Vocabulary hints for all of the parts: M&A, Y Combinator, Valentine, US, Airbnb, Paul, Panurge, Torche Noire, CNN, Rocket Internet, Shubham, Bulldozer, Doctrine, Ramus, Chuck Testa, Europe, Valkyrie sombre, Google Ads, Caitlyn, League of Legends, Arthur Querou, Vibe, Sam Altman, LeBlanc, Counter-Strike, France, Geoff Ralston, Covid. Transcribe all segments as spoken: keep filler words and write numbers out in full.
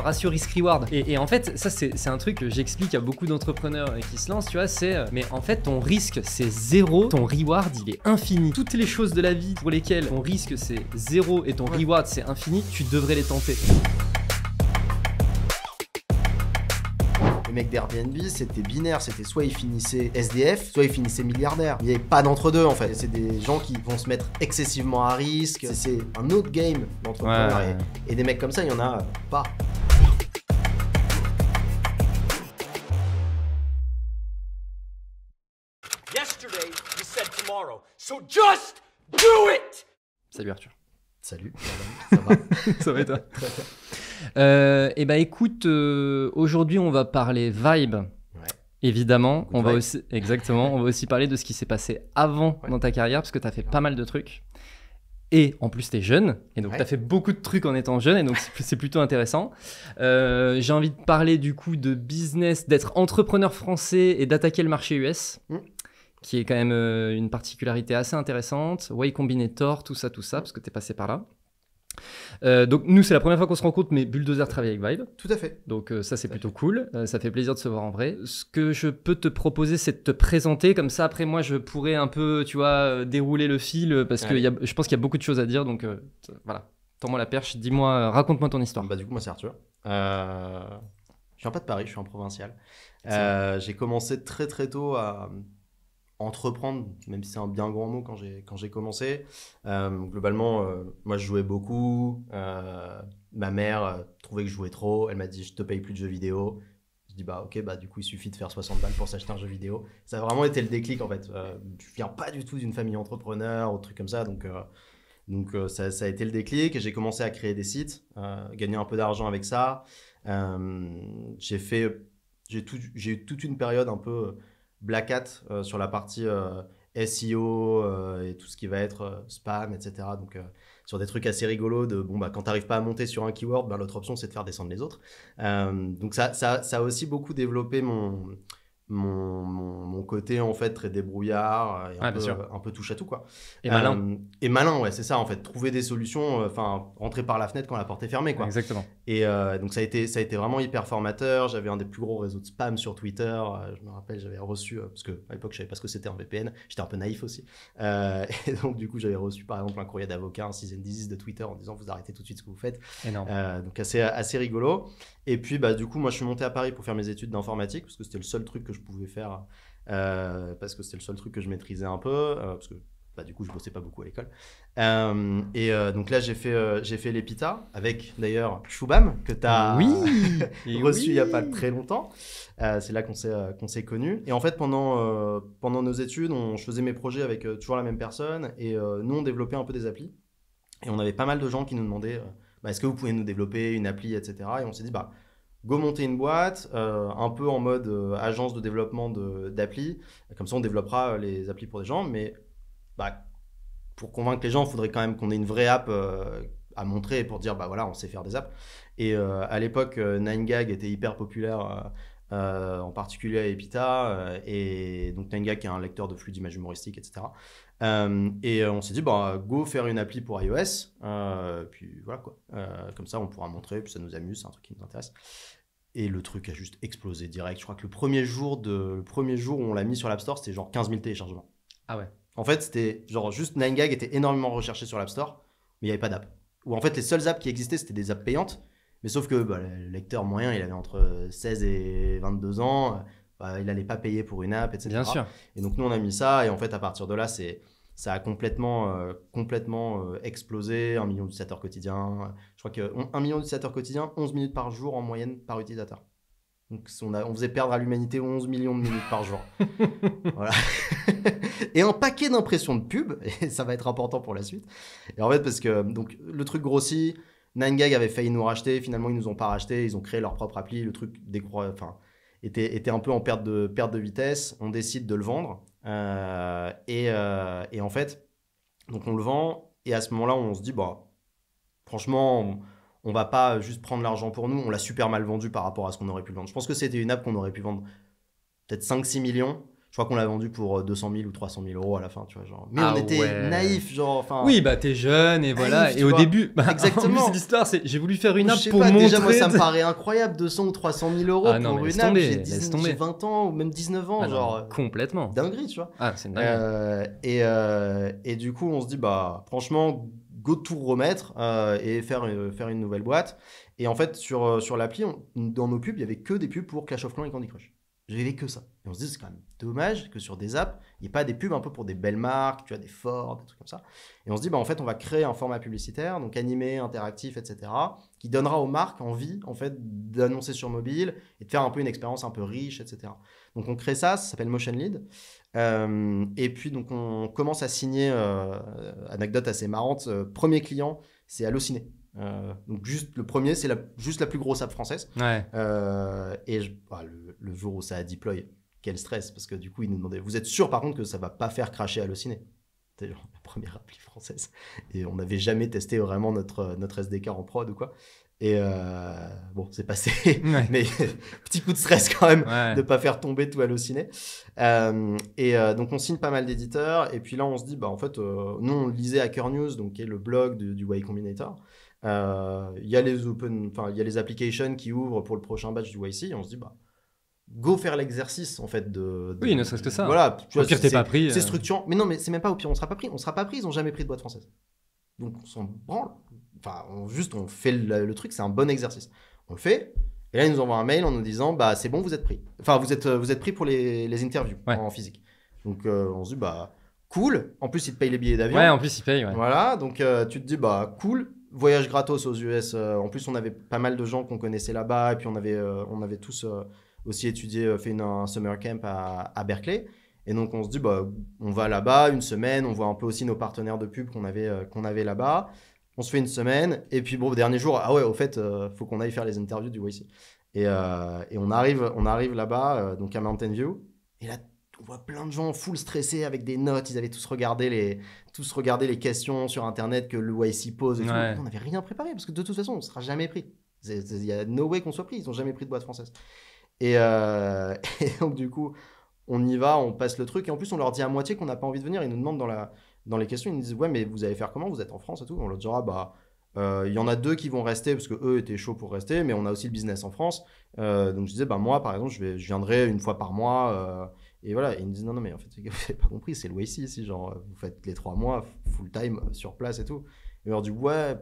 ratio risk-reward. Et, et en fait, ça c'est un truc que j'explique à beaucoup d'entrepreneurs qui se lancent, tu vois, c'est euh, mais en fait ton risque c'est zéro, ton reward il est infini. Toutes les choses de la vie pour lesquelles ton risque c'est zéro et ton reward c'est infini, tu devrais les tenter. Les mecs d'Airbnb, c'était binaire, c'était soit ils finissaient S D F, soit ils finissaient milliardaires. Il n'y avait pas d'entre-deux en fait. C'est des gens qui vont se mettre excessivement à risque. C'est un autre game, l'entrepreneuriat. Ouais. Et des mecs comme ça, il n'y en a pas. Yesterday, you said tomorrow. So just do it! Salut Arthur. Salut, ça va? Ça va et toi? Euh, et bah écoute, euh, aujourd'hui on va parler Vibe, ouais. Évidemment, Good on vibe. va aussi, exactement, on va aussi parler de ce qui s'est passé avant ouais. dans ta carrière, parce que tu as fait ouais. pas mal de trucs, et en plus tu es jeune, et donc ouais. tu as fait beaucoup de trucs en étant jeune, et donc c'est plutôt intéressant. Euh, J'ai envie de parler du coup de business, d'être entrepreneur français et d'attaquer le marché U S. Mm. Qui est quand même euh, une particularité assez intéressante, Y Combinator, tout ça, tout ça, parce que tu es passé par là. Euh, donc nous c'est la première fois qu'on se rencontre, mais Bulldozer travaille avec Vibe. Tout à fait. Donc euh, ça c'est plutôt fait. cool, euh, ça fait plaisir de se voir en vrai. Ce que je peux te proposer c'est de te présenter, comme ça après moi je pourrais un peu, tu vois, dérouler le fil, parce que y a, je pense qu'il y a beaucoup de choses à dire, donc euh, voilà, tends-moi la perche, dis-moi, raconte-moi ton histoire. Bah du coup moi c'est Arthur, euh, je viens pas de Paris, je suis en provincial. Euh, j'ai commencé très très tôt à... entreprendre, même si c'est un bien grand mot quand j'ai quand j'ai commencé. Euh, globalement, euh, moi je jouais beaucoup. Euh, ma mère euh, trouvait que je jouais trop. Elle m'a dit je te paye plus de jeux vidéo. Je dis bah ok bah du coup il suffit de faire soixante balles pour s'acheter un jeu vidéo. Ça a vraiment été le déclic en fait. Euh, je viens pas du tout d'une famille entrepreneur ou truc comme ça, donc euh, donc euh, ça, ça a été le déclic. J'ai commencé à créer des sites, euh, gagner un peu d'argent avec ça. Euh, j'ai fait j'ai tout j'ai eu toute une période un peu Black Hat euh, sur la partie euh, S E O euh, et tout ce qui va être euh, spam, et cetera. Donc, euh, sur des trucs assez rigolos de bon, bah, quand tu n'arrives pas à monter sur un keyword, ben, l'autre option c'est de faire descendre les autres. Euh, donc, ça, ça, ça a aussi beaucoup développé mon, mon, mon, mon côté en fait très débrouillard et un, ah, peu, un peu touche à tout. Quoi. Et euh, malin. Et malin, ouais, c'est ça en fait. Trouver des solutions, enfin, euh, rentrer par la fenêtre quand la porte est fermée. Quoi. Exactement. Et euh, donc, ça a, été, ça a été vraiment hyper formateur. J'avais un des plus gros réseaux de spam sur Twitter. Euh, je me rappelle, j'avais reçu, euh, parce qu'à l'époque, je savais pas ce que c'était un V P N. J'étais un peu naïf aussi. Euh, et donc, du coup, j'avais reçu par exemple un courrier d'avocat, un cease and desist de Twitter en disant vous arrêtez tout de suite ce que vous faites. Énorme. Euh, donc, assez, assez rigolo. Et puis, bah, du coup, moi, je suis monté à Paris pour faire mes études d'informatique, parce que c'était le seul truc que je pouvais faire, euh, parce que c'était le seul truc que je maîtrisais un peu, euh, parce que bah, du coup je bossais pas beaucoup à l'école. Euh, et euh, donc là j'ai fait, euh, j'ai fait l'EPITA avec d'ailleurs Shubham que tu as oui, reçu oui. il y a pas très longtemps. Euh, c'est là qu'on s'est euh, qu'on s'est connus. Et en fait pendant, euh, pendant nos études, on, je faisais mes projets avec euh, toujours la même personne et euh, nous on développait un peu des applis. Et on avait pas mal de gens qui nous demandaient euh, bah, est-ce que vous pouvez nous développer une appli, et cetera. Et on s'est dit bah go monter une boîte, euh, un peu en mode euh, agence de développement d'appli. De, Comme ça, on développera euh, les applis pour des gens. Mais bah, pour convaincre les gens, il faudrait quand même qu'on ait une vraie app euh, à montrer pour dire bah voilà, on sait faire des apps. Et euh, à l'époque, euh, nine gag était hyper populaire, euh, euh, en particulier à EPITA. Euh, et donc, nine gag qui est un lecteur de flux d'images humoristiques, et cetera. Euh, et on s'est dit bah go faire une appli pour iOS, euh, puis voilà quoi, euh, comme ça on pourra montrer, puis ça nous amuse, c'est un truc qui nous intéresse. Et le truc a juste explosé direct. Je crois que le premier jour de le premier jour où on l'a mis sur l'App Store, c'était genre quinze mille téléchargements. Ah ouais. En fait c'était genre juste nine gag était énormément recherché sur l'App Store, mais il n'y avait pas d'app. Ou en fait les seules apps qui existaient c'était des apps payantes, mais sauf que bah, le lecteur moyen il avait entre seize et vingt-deux ans. Il n'allait pas payer pour une app, et cetera. Bien sûr. Et donc, nous, on a mis ça. Et en fait, à partir de là, ça a complètement, euh, complètement euh, explosé. Un million d'utilisateurs quotidiens. Je crois qu'un million d'utilisateurs quotidiens, onze minutes par jour en moyenne par utilisateur. Donc, on, a, on faisait perdre à l'humanité onze millions de minutes par jour. Voilà. Et un paquet d'impressions de pub. Et ça va être important pour la suite. Et en fait, parce que donc, le truc grossit. nine gag avait failli nous racheter. Finalement, ils ne nous ont pas racheté. Ils ont créé leur propre appli. Le truc décroît... Enfin, Était, était un peu en perte de, perte de vitesse, on décide de le vendre euh, et, euh, et en fait, donc on le vend et à ce moment-là, on se dit, bah, franchement, on, on va pas juste prendre l'argent pour nous, on l'a super mal vendu par rapport à ce qu'on aurait pu vendre. Je pense que c'était une app qu'on aurait pu vendre peut-être cinq six millions Je crois qu'on l'a vendu pour deux cent mille ou trois cent mille euros à la fin, tu vois, genre. Mais ah on était ouais. naïf, genre. Enfin. Oui, bah t'es jeune et voilà. Naïf, et au vois. début, bah, exactement. L'histoire, c'est j'ai voulu faire une app pour pas, montrer. Déjà, moi, ça me paraît incroyable, deux cents ou trois cent mille euros ah, non, pour une app. J'ai vingt ans ou même dix-neuf ans, ah, genre. Non, complètement. Dinguerie, tu vois. Ah, c'est dingue. Euh, et euh, et du coup, on se dit bah franchement, go tout remettre euh, et faire euh, faire une nouvelle boîte. Et en fait, sur sur l'appli, on, dans nos pubs, il y avait que des pubs pour Clash of Clans et Candy Crush. J'avais que ça. Et on se dit, c'est quand même dommage que sur des apps, il n'y ait pas des pubs un peu pour des belles marques, tu vois, des Ford, des trucs comme ça. Et on se dit, bah, en fait, on va créer un format publicitaire, donc animé, interactif, et cetera, qui donnera aux marques envie, en fait, d'annoncer sur mobile et de faire un peu une expérience un peu riche, et cetera. Donc, on crée ça, ça s'appelle Motion Lead. Euh, et puis, donc, on commence à signer, euh, anecdote assez marrante, euh, premier client, c'est Allociné. Euh, donc juste le premier, c'est la, juste la plus grosse app française. Ouais. Euh, et je, bah, le, le jour où ça a deploy, quel stress, parce que du coup ils nous demandaient, vous êtes sûr par contre que ça va pas faire cracher Allociné? C'est genre la première appli française et on n'avait jamais testé vraiment notre notre S D K en prod ou quoi. Et euh, bon, c'est passé, ouais. mais petit coup de stress quand même ouais. de pas faire tomber tout Allociné. Euh, et euh, donc on signe pas mal d'éditeurs et puis là on se dit bah en fait euh, nous on lisait Hacker News, donc qui est le blog du, du Y Combinator. Il euh, y a les open, enfin il y a les applications qui ouvrent pour le prochain batch du Y C. Et on se dit bah go faire l'exercice en fait de, de oui ne serait-ce que ça. Voilà, tu vois, au pire t'es pas pris. C'est structurant, mais non mais c'est même pas au pire on sera pas pris, on sera pas pris, ils ont jamais pris de boîte française. Donc on s'en branle, enfin on, juste on fait le, le truc, c'est un bon exercice. On le fait et là ils nous envoient un mail en nous disant bah c'est bon vous êtes pris, enfin vous êtes vous êtes pris pour les, les interviews ouais. en physique. Donc euh, on se dit bah cool. En plus ils te payent les billets d'avion. Ouais en plus ils payent. Ouais. Voilà donc euh, tu te dis bah cool. Voyage gratos aux U S. Euh, en plus, on avait pas mal de gens qu'on connaissait là-bas. Et puis, on avait, euh, on avait tous euh, aussi étudié, euh, fait une, un summer camp à, à Berkeley. Et donc, on se dit, bah, on va là-bas une semaine. On voit un peu aussi nos partenaires de pub qu'on avait, euh, qu'on avait là-bas. On se fait une semaine. Et puis, bon, dernier jour, ah ouais, au fait, euh, faut qu'on aille faire les interviews du Y C. Et, euh, et on arrive, on arrive là-bas, euh, donc à Mountain View. Et là, on voit plein de gens full stressés avec des notes. Ils avaient tous regardé les, tous regardé les questions sur Internet que le Y C pose. Et tout. Ouais. On n'avait rien préparé parce que de toute façon, on ne sera jamais pris. Il y a no way qu'on soit pris. Ils n'ont jamais pris de boîte française. Et, euh, et donc, du coup, on y va, on passe le truc. Et en plus, on leur dit à moitié qu'on n'a pas envie de venir. Ils nous demandent dans, la, dans les questions, ils nous disent « Ouais, mais vous allez faire comment? Vous êtes en France et tout ?» On leur dira « Bah, il euh, y en a deux qui vont rester parce qu'eux étaient chauds pour rester, mais on a aussi le business en France. Euh, » Donc, je disais « Bah, moi, par exemple, je, vais, je viendrai une fois par mois. Euh, » Et voilà, et ils me disent non, non, mais en fait, vous n'avez pas compris, c'est le way ici, si genre vous faites les trois mois full time sur place et tout. Et on leur dit ouais,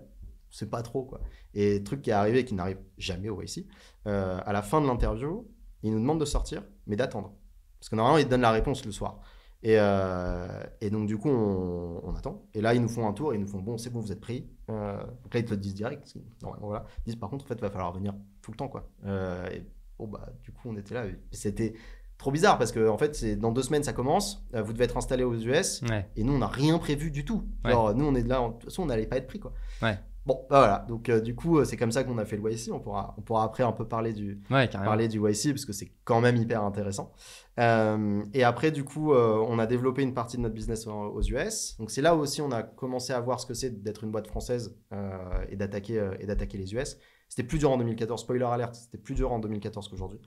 c'est pas trop quoi. Et truc qui est arrivé qui n'arrive jamais au Y C, euh, à la fin de l'interview, ils nous demandent de sortir, mais d'attendre. Parce que normalement, ils te donnent la réponse le soir. Et, euh, et donc, du coup, on, on attend. Et là, ils nous font un tour, ils nous font bon, c'est bon, vous êtes pris. Euh, là, ils te le disent direct. Normalement, voilà. Ils disent par contre, en fait, il va falloir venir tout le temps quoi. Euh, et bon, bah, du coup, on était là. C'était trop bizarre parce que en fait c'est dans deux semaines ça commence, euh, vous devez être installé aux U S ouais. et nous on n'a rien prévu du tout. Alors ouais. nous on est de là, en, de toute façon on n'allait pas être pris quoi. Ouais. Bon bah voilà donc euh, du coup c'est comme ça qu'on a fait le Y C. On pourra on pourra après un peu parler du ouais, parler du Y C parce que c'est quand même hyper intéressant. Euh, et après du coup euh, on a développé une partie de notre business aux, aux U S. Donc c'est là aussi on a commencé à voir ce que c'est d'être une boîte française euh, et d'attaquer euh, et d'attaquer les U S. C'était plus dur en deux mille quatorze, spoiler alert, c'était plus dur en deux mille quatorze qu'aujourd'hui.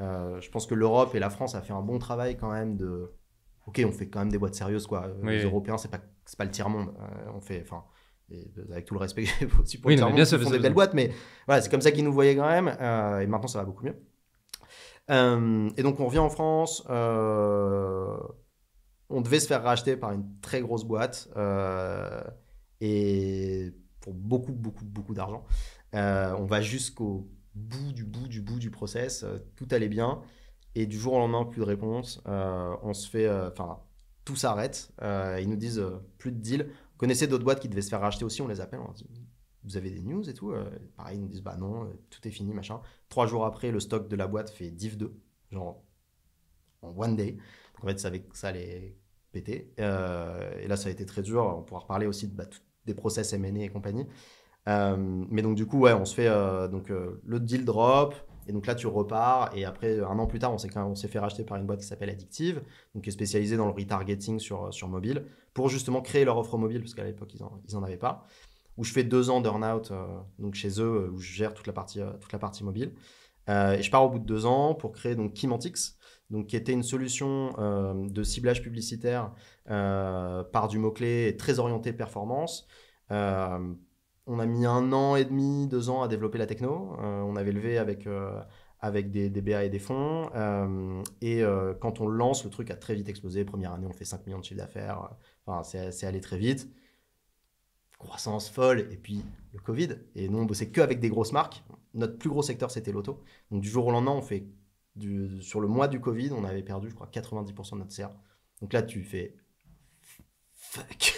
Euh, je pense que l'Europe et la France a fait un bon travail quand même de... Ok, on fait quand même des boîtes sérieuses, quoi. Oui, les oui. Européens, c'est pas, c'est pas le tiers-monde. Euh, on fait... Enfin, avec tout le respect que j'ai aussi pour oui, le tiers-monde, ils font des belles boîtes, mais voilà, c'est comme ça qu'ils nous voyaient quand même. Euh, et maintenant, ça va beaucoup mieux. Euh, et donc, on revient en France. Euh, on devait se faire racheter par une très grosse boîte. Euh, et pour beaucoup, beaucoup, beaucoup d'argent. Euh, on va jusqu'au bout du bout du bout du process, euh, tout allait bien et du jour au lendemain plus de réponse, euh, on se fait, enfin euh, tout s'arrête, euh, ils nous disent euh, plus de deal. On connaissait d'autres boîtes qui devaient se faire racheter aussi, on les appelle, on leur dit vous avez des news et tout, euh, pareil ils nous disent bah non, euh, tout est fini machin. Trois jours après le stock de la boîte fait div deux, genre en one day, donc en fait ça, avait, ça allait péter euh, et là ça a été très dur, on pourra reparler aussi de, bah, tout, des process M and A et compagnie. Euh, mais donc du coup ouais on se fait euh, donc euh, le deal drop et donc là tu repars et après un an plus tard on s'est, on s'est fait racheter par une boîte qui s'appelle Addictive donc qui est spécialisée dans le retargeting sur, sur mobile pour justement créer leur offre mobile parce qu'à l'époque ils en, ils en avaient pas, où je fais deux ans d'earn out euh, donc chez eux où je gère toute la partie, euh, toute la partie mobile Euh, et je pars au bout de deux ans pour créer donc Kimantix, donc qui était une solution euh, de ciblage publicitaire euh, par du mot-clé très orienté performance. Euh, on a mis un an et demi, deux ans à développer la techno. Euh, on avait levé avec, euh, avec des, des B A et des fonds. Euh, et euh, quand on lance, le truc a très vite explosé. Première année, on fait cinq millions de chiffre d'affaires. Enfin, c'est, c'est allé très vite. Croissance folle. Et puis, le Covid. Et nous, on bossait qu'avec des grosses marques. Notre plus gros secteur, c'était l'auto. Donc, du jour au lendemain, on fait du, sur le mois du Covid, on avait perdu, je crois, quatre-vingt-dix pour cent de notre C A. Donc là, tu fais... Fuck.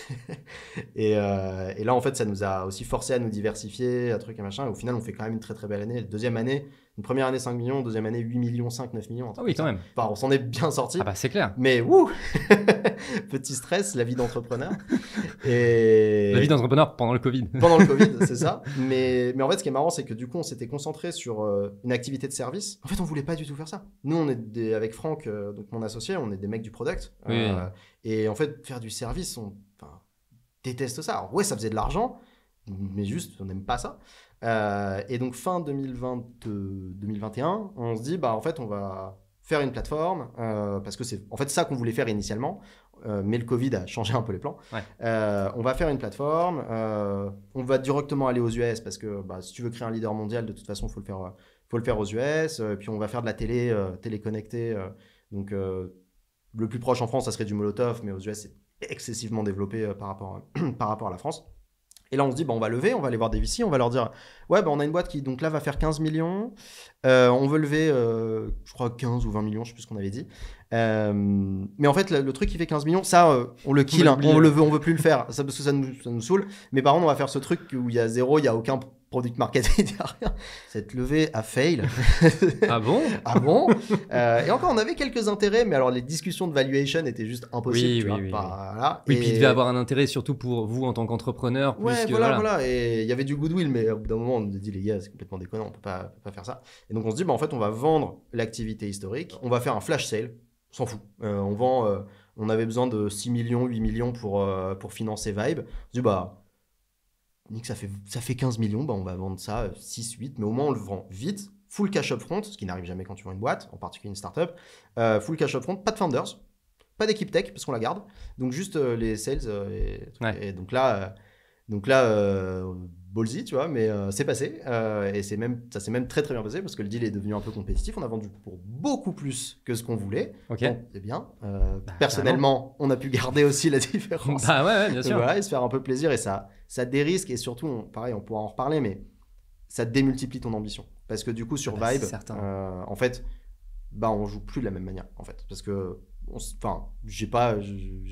et, euh, et là, en fait, ça nous a aussi forcé à nous diversifier, à truc et machin. Et au final, on fait quand même une très très belle année. Deuxième année, une première année cinq millions, deuxième année huit millions, cinq, neuf millions. Ah oui, quand même. Enfin, on s'en est bien sorti. Ah bah, c'est clair. Mais ouh, petit stress, la vie d'entrepreneur. et... La vie d'entrepreneur pendant le Covid. Pendant le Covid, c'est ça. Mais, mais en fait, ce qui est marrant, c'est que du coup, on s'était concentré sur euh, une activité de service. En fait, on voulait pas du tout faire ça. Nous, on est des, avec Franck, euh, donc mon associé, on est des mecs du product. Oui. Euh, et en fait, faire du service, on enfin, déteste ça. Alors, ouais, ça faisait de l'argent, mais juste, on n'aime pas ça. Euh, et donc, fin deux mille vingt, deux mille vingt et un, on se dit, bah, en fait, on va faire une plateforme, euh, parce que c'est en fait ça qu'on voulait faire initialement, euh, mais le Covid a changé un peu les plans. Ouais. Euh, on va faire une plateforme, euh, on va directement aller aux U S, parce que bah, si tu veux créer un leader mondial, de toute façon, il faut, faut le faire aux U S. Euh, puis, on va faire de la télé, euh, téléconnectée. Euh, donc, euh, le plus proche en France, ça serait du Molotov, mais aux U S, c'est excessivement développé euh, par, rapport à, par rapport à la France. Et là, on se dit, bah, on va lever, on va aller voir des V C, on va leur dire, ouais, bah, on a une boîte qui, donc là, va faire quinze millions. Euh, on veut lever, euh, je crois, quinze ou vingt millions, je ne sais plus ce qu'on avait dit. Euh, mais en fait, le, le truc qui fait quinze millions, ça, euh, on le kill, on, hein, on le veut, on veut plus le faire, ça, parce que ça nous, ça nous saoule. Mais par contre, on va faire ce truc où il y a zéro, il n'y a aucun product market, il n'y a rien. Cette levée a fail. Ah bon? Ah bon? euh, Et encore, on avait quelques intérêts, mais alors les discussions de valuation étaient juste impossibles. Oui, tu oui, vois, oui. Pas, voilà. Oui, et puis il devait avoir un intérêt surtout pour vous en tant qu'entrepreneur. Plus ouais, que, voilà, voilà, voilà. Et il y avait du goodwill, mais au bout d'un moment, on nous dit, les gars, c'est complètement déconnant, on ne peut pas, pas faire ça. Et donc, on se dit, bah, en fait, on va vendre l'activité historique, on va faire un flash sale, on s'en fout. Euh, on vend, euh, on avait besoin de six millions, huit millions pour, euh, pour financer Vibe. On se dit, bah, Nick, ça fait, ça fait quinze millions, bah on va vendre ça euh, six, huit, mais au moins on le vend vite, full cash up front, ce qui n'arrive jamais quand tu vends une boîte, en particulier une startup, euh, full cash up front, pas de founders, pas d'équipe tech, parce qu'on la garde, donc juste euh, les sales, euh, et, ouais. et donc là, euh, donc là euh, ballsy, tu vois, mais euh, c'est passé, euh, et c'est même, ça s'est même très très bien passé, parce que le deal est devenu un peu compétitif, on a vendu pour beaucoup plus que ce qu'on voulait, okay. Donc c'est bien, euh, bah, personnellement, carrément. On a pu garder aussi la différence, bah, ouais, ouais, bien sûr. Voilà, et se faire un peu plaisir, et ça... Ça dérisque et surtout, on, pareil, on pourra en reparler, mais ça démultiplie ton ambition. Parce que du coup, sur bah, Vibe, euh, en fait, bah, on ne joue plus de la même manière. En fait, parce que je n'ai pas,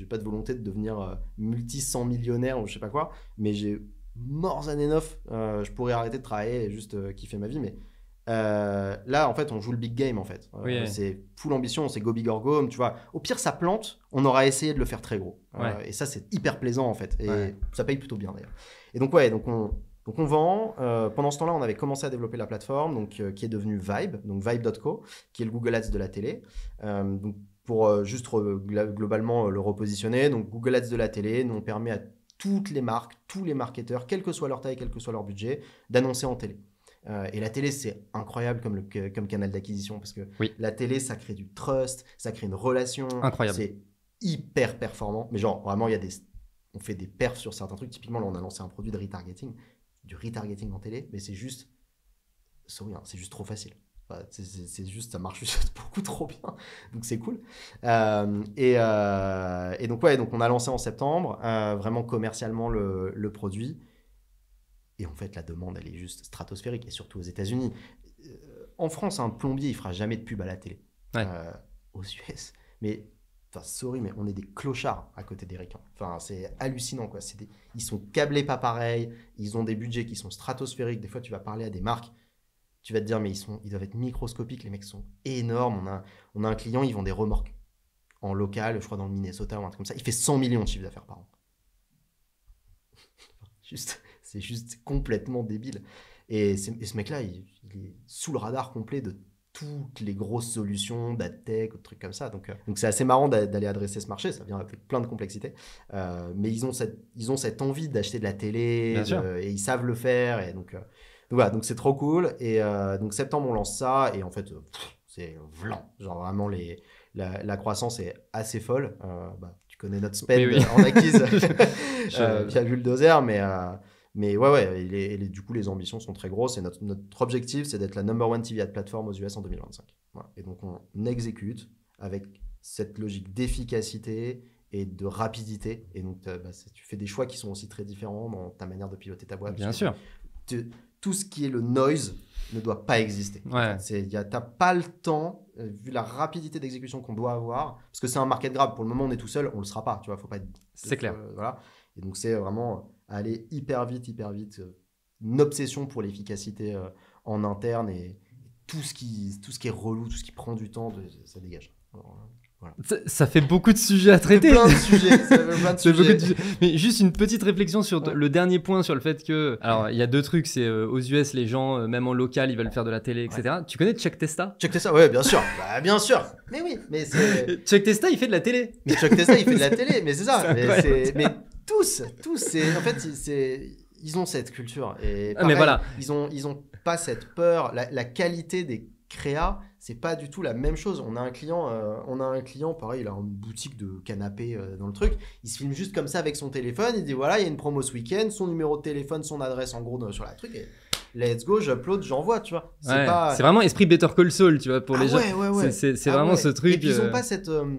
pas de volonté de devenir euh, multi-cent millionnaire ou je ne sais pas quoi, mais j'ai morts années neuf. Euh, je pourrais arrêter de travailler et juste euh, kiffer ma vie. Mais euh, là, en fait, on joue le big game. En fait. Euh, oui, c'est ouais. Full ambition, c'est go big or go home, tu vois. Au pire, ça plante, on aura essayé de le faire très gros. Ouais. Euh, et ça, c'est hyper plaisant, en fait. Et ouais. Ça paye plutôt bien, d'ailleurs. Et donc, ouais, donc on, donc on vend. Euh, pendant ce temps-là, on avait commencé à développer la plateforme donc, euh, qui est devenue Vibe, donc Vibe point co, qui est le Google Ads de la télé. Euh, donc, pour euh, juste re, globalement euh, le repositionner, donc Google Ads de la télé, nous, on permet à toutes les marques, tous les marketeurs, quelle que soit leur taille, quel que soit leur budget, d'annoncer en télé. Euh, et la télé, c'est incroyable comme, le, comme canal d'acquisition parce que oui. La télé, ça crée du trust, ça crée une relation. Incroyable. C'est hyper performant. Mais genre, vraiment, il y a des... on fait des perfs sur certains trucs. Typiquement, là, on a lancé un produit de retargeting, du retargeting en télé, mais c'est juste... Sorry, hein, c'est juste trop facile. Enfin, c'est, c'est, c'est juste, ça marche juste beaucoup trop bien. Donc, c'est cool. Euh, et, euh, et donc, ouais, donc on a lancé en septembre, euh, vraiment commercialement le, le produit. Et en fait, la demande, elle est juste stratosphérique, et surtout aux États-Unis. Euh, en France, un plombier, il fera jamais de pub à la télé. Ouais. Euh, aux U S. Mais, enfin, sorry, mais on est des clochards à côté des ricains. Enfin, c'est hallucinant, quoi. C'est des... Ils sont câblés pas pareil. Ils ont des budgets qui sont stratosphériques. Des fois, tu vas parler à des marques. Tu vas te dire, mais ils, sont... ils doivent être microscopiques. Les mecs sont énormes. On a, on a un client, ils vendent des remorques en local, je crois, dans le Minnesota ou un truc comme ça. Il fait cent millions de chiffre d'affaires par an. Juste... C'est juste complètement débile. Et, et ce mec-là, il, il est sous le radar complet de toutes les grosses solutions, d'adtech, des trucs comme ça. Donc, euh, donc c'est assez marrant d'a, d'aller adresser ce marché. Ça vient avec plein de complexité. Euh, mais ils ont, cette, ils ont cette envie d'acheter de la télé de, et ils savent le faire. Et donc, euh, voilà, donc c'est trop cool. Et euh, donc septembre, on lance ça. Et en fait, c'est vlan. Genre vraiment, les, la, la croissance est assez folle. Euh, bah, tu connais notre spend oui. en acquise euh, via Bulldozer, mais... Euh, Mais ouais, ouais, et les, et les, du coup, les ambitions sont très grosses. Et notre, notre objectif, c'est d'être la number one T V ad plateforme aux U S en deux mille vingt-cinq. Voilà. Et donc, on exécute avec cette logique d'efficacité et de rapidité. Et donc, bah, tu fais des choix qui sont aussi très différents dans ta manière de piloter ta boîte. Bien sûr. Tu, tout ce qui est le noise ne doit pas exister. Ouais. Tu n'as pas le temps, vu la rapidité d'exécution qu'on doit avoir, parce que c'est un market grab. Pour le moment, on est tout seul, on ne le sera pas. Tu vois, faut pas être, c'est clair. Euh, voilà. Et donc, c'est vraiment... aller hyper vite, hyper vite, une obsession pour l'efficacité euh, en interne et tout ce, qui, tout ce qui est relou, tout ce qui prend du temps, de, ça dégage. Alors, voilà. ça, ça fait beaucoup de sujets à traiter. Plein de sujets, ça fait plein de sujets. De... Mais juste une petite réflexion sur ouais. le dernier point, sur le fait que... Alors, il y a deux trucs, c'est euh, aux U S, les gens, euh, même en local, ils veulent faire de la télé, et cetera. Ouais. Tu connais Chuck Testa? Chuck Testa, ouais, bien sûr. Bah, bien sûr. Mais oui, mais c'est... Chuck Testa, il fait de la télé. Mais Chuck Testa, il fait de la télé, mais c'est ça. Mais c'est... Mais... Tous, tous. C'est, en fait, c'est, ils ont cette culture. Et pareil, ah mais voilà. Ils ont, ils ont pas cette peur. La, la qualité des créas, c'est pas du tout la même chose. On a un client, euh, on a un client, pareil, il a une boutique de canapé euh, dans le truc. Il se filme juste comme ça avec son téléphone. Il dit voilà, il y a une promo ce week-end. Son numéro de téléphone, son adresse, en gros, sur la truc. Et... let's go, j'upload, j'envoie, tu vois. C'est, ouais, pas... c'est vraiment esprit Better Call Saul, tu vois, pour ah les ouais, gens. Ouais, ouais. C'est, c'est, c'est ah vraiment ouais. ce truc. Et puis, ils ont pas cette. Euh...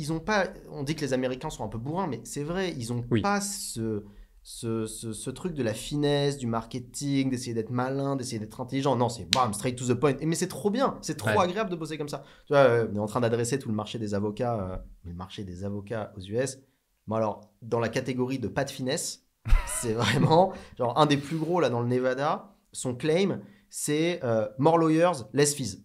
Ils ont pas, on dit que les Américains sont un peu bourrins, mais c'est vrai, ils n'ont oui. pas ce, ce, ce, ce truc de la finesse, du marketing, d'essayer d'être malin, d'essayer d'être intelligent. Non, c'est bam, straight to the point. Mais c'est trop bien, c'est trop ouais. agréable de bosser comme ça. Tu vois, on est en train d'adresser tout le marché des avocats, euh, le marché des avocats aux U S. Bon, alors, dans la catégorie de pas de finesse, c'est vraiment genre un des plus gros là dans le Nevada. Son claim, c'est euh, more lawyers, less fees.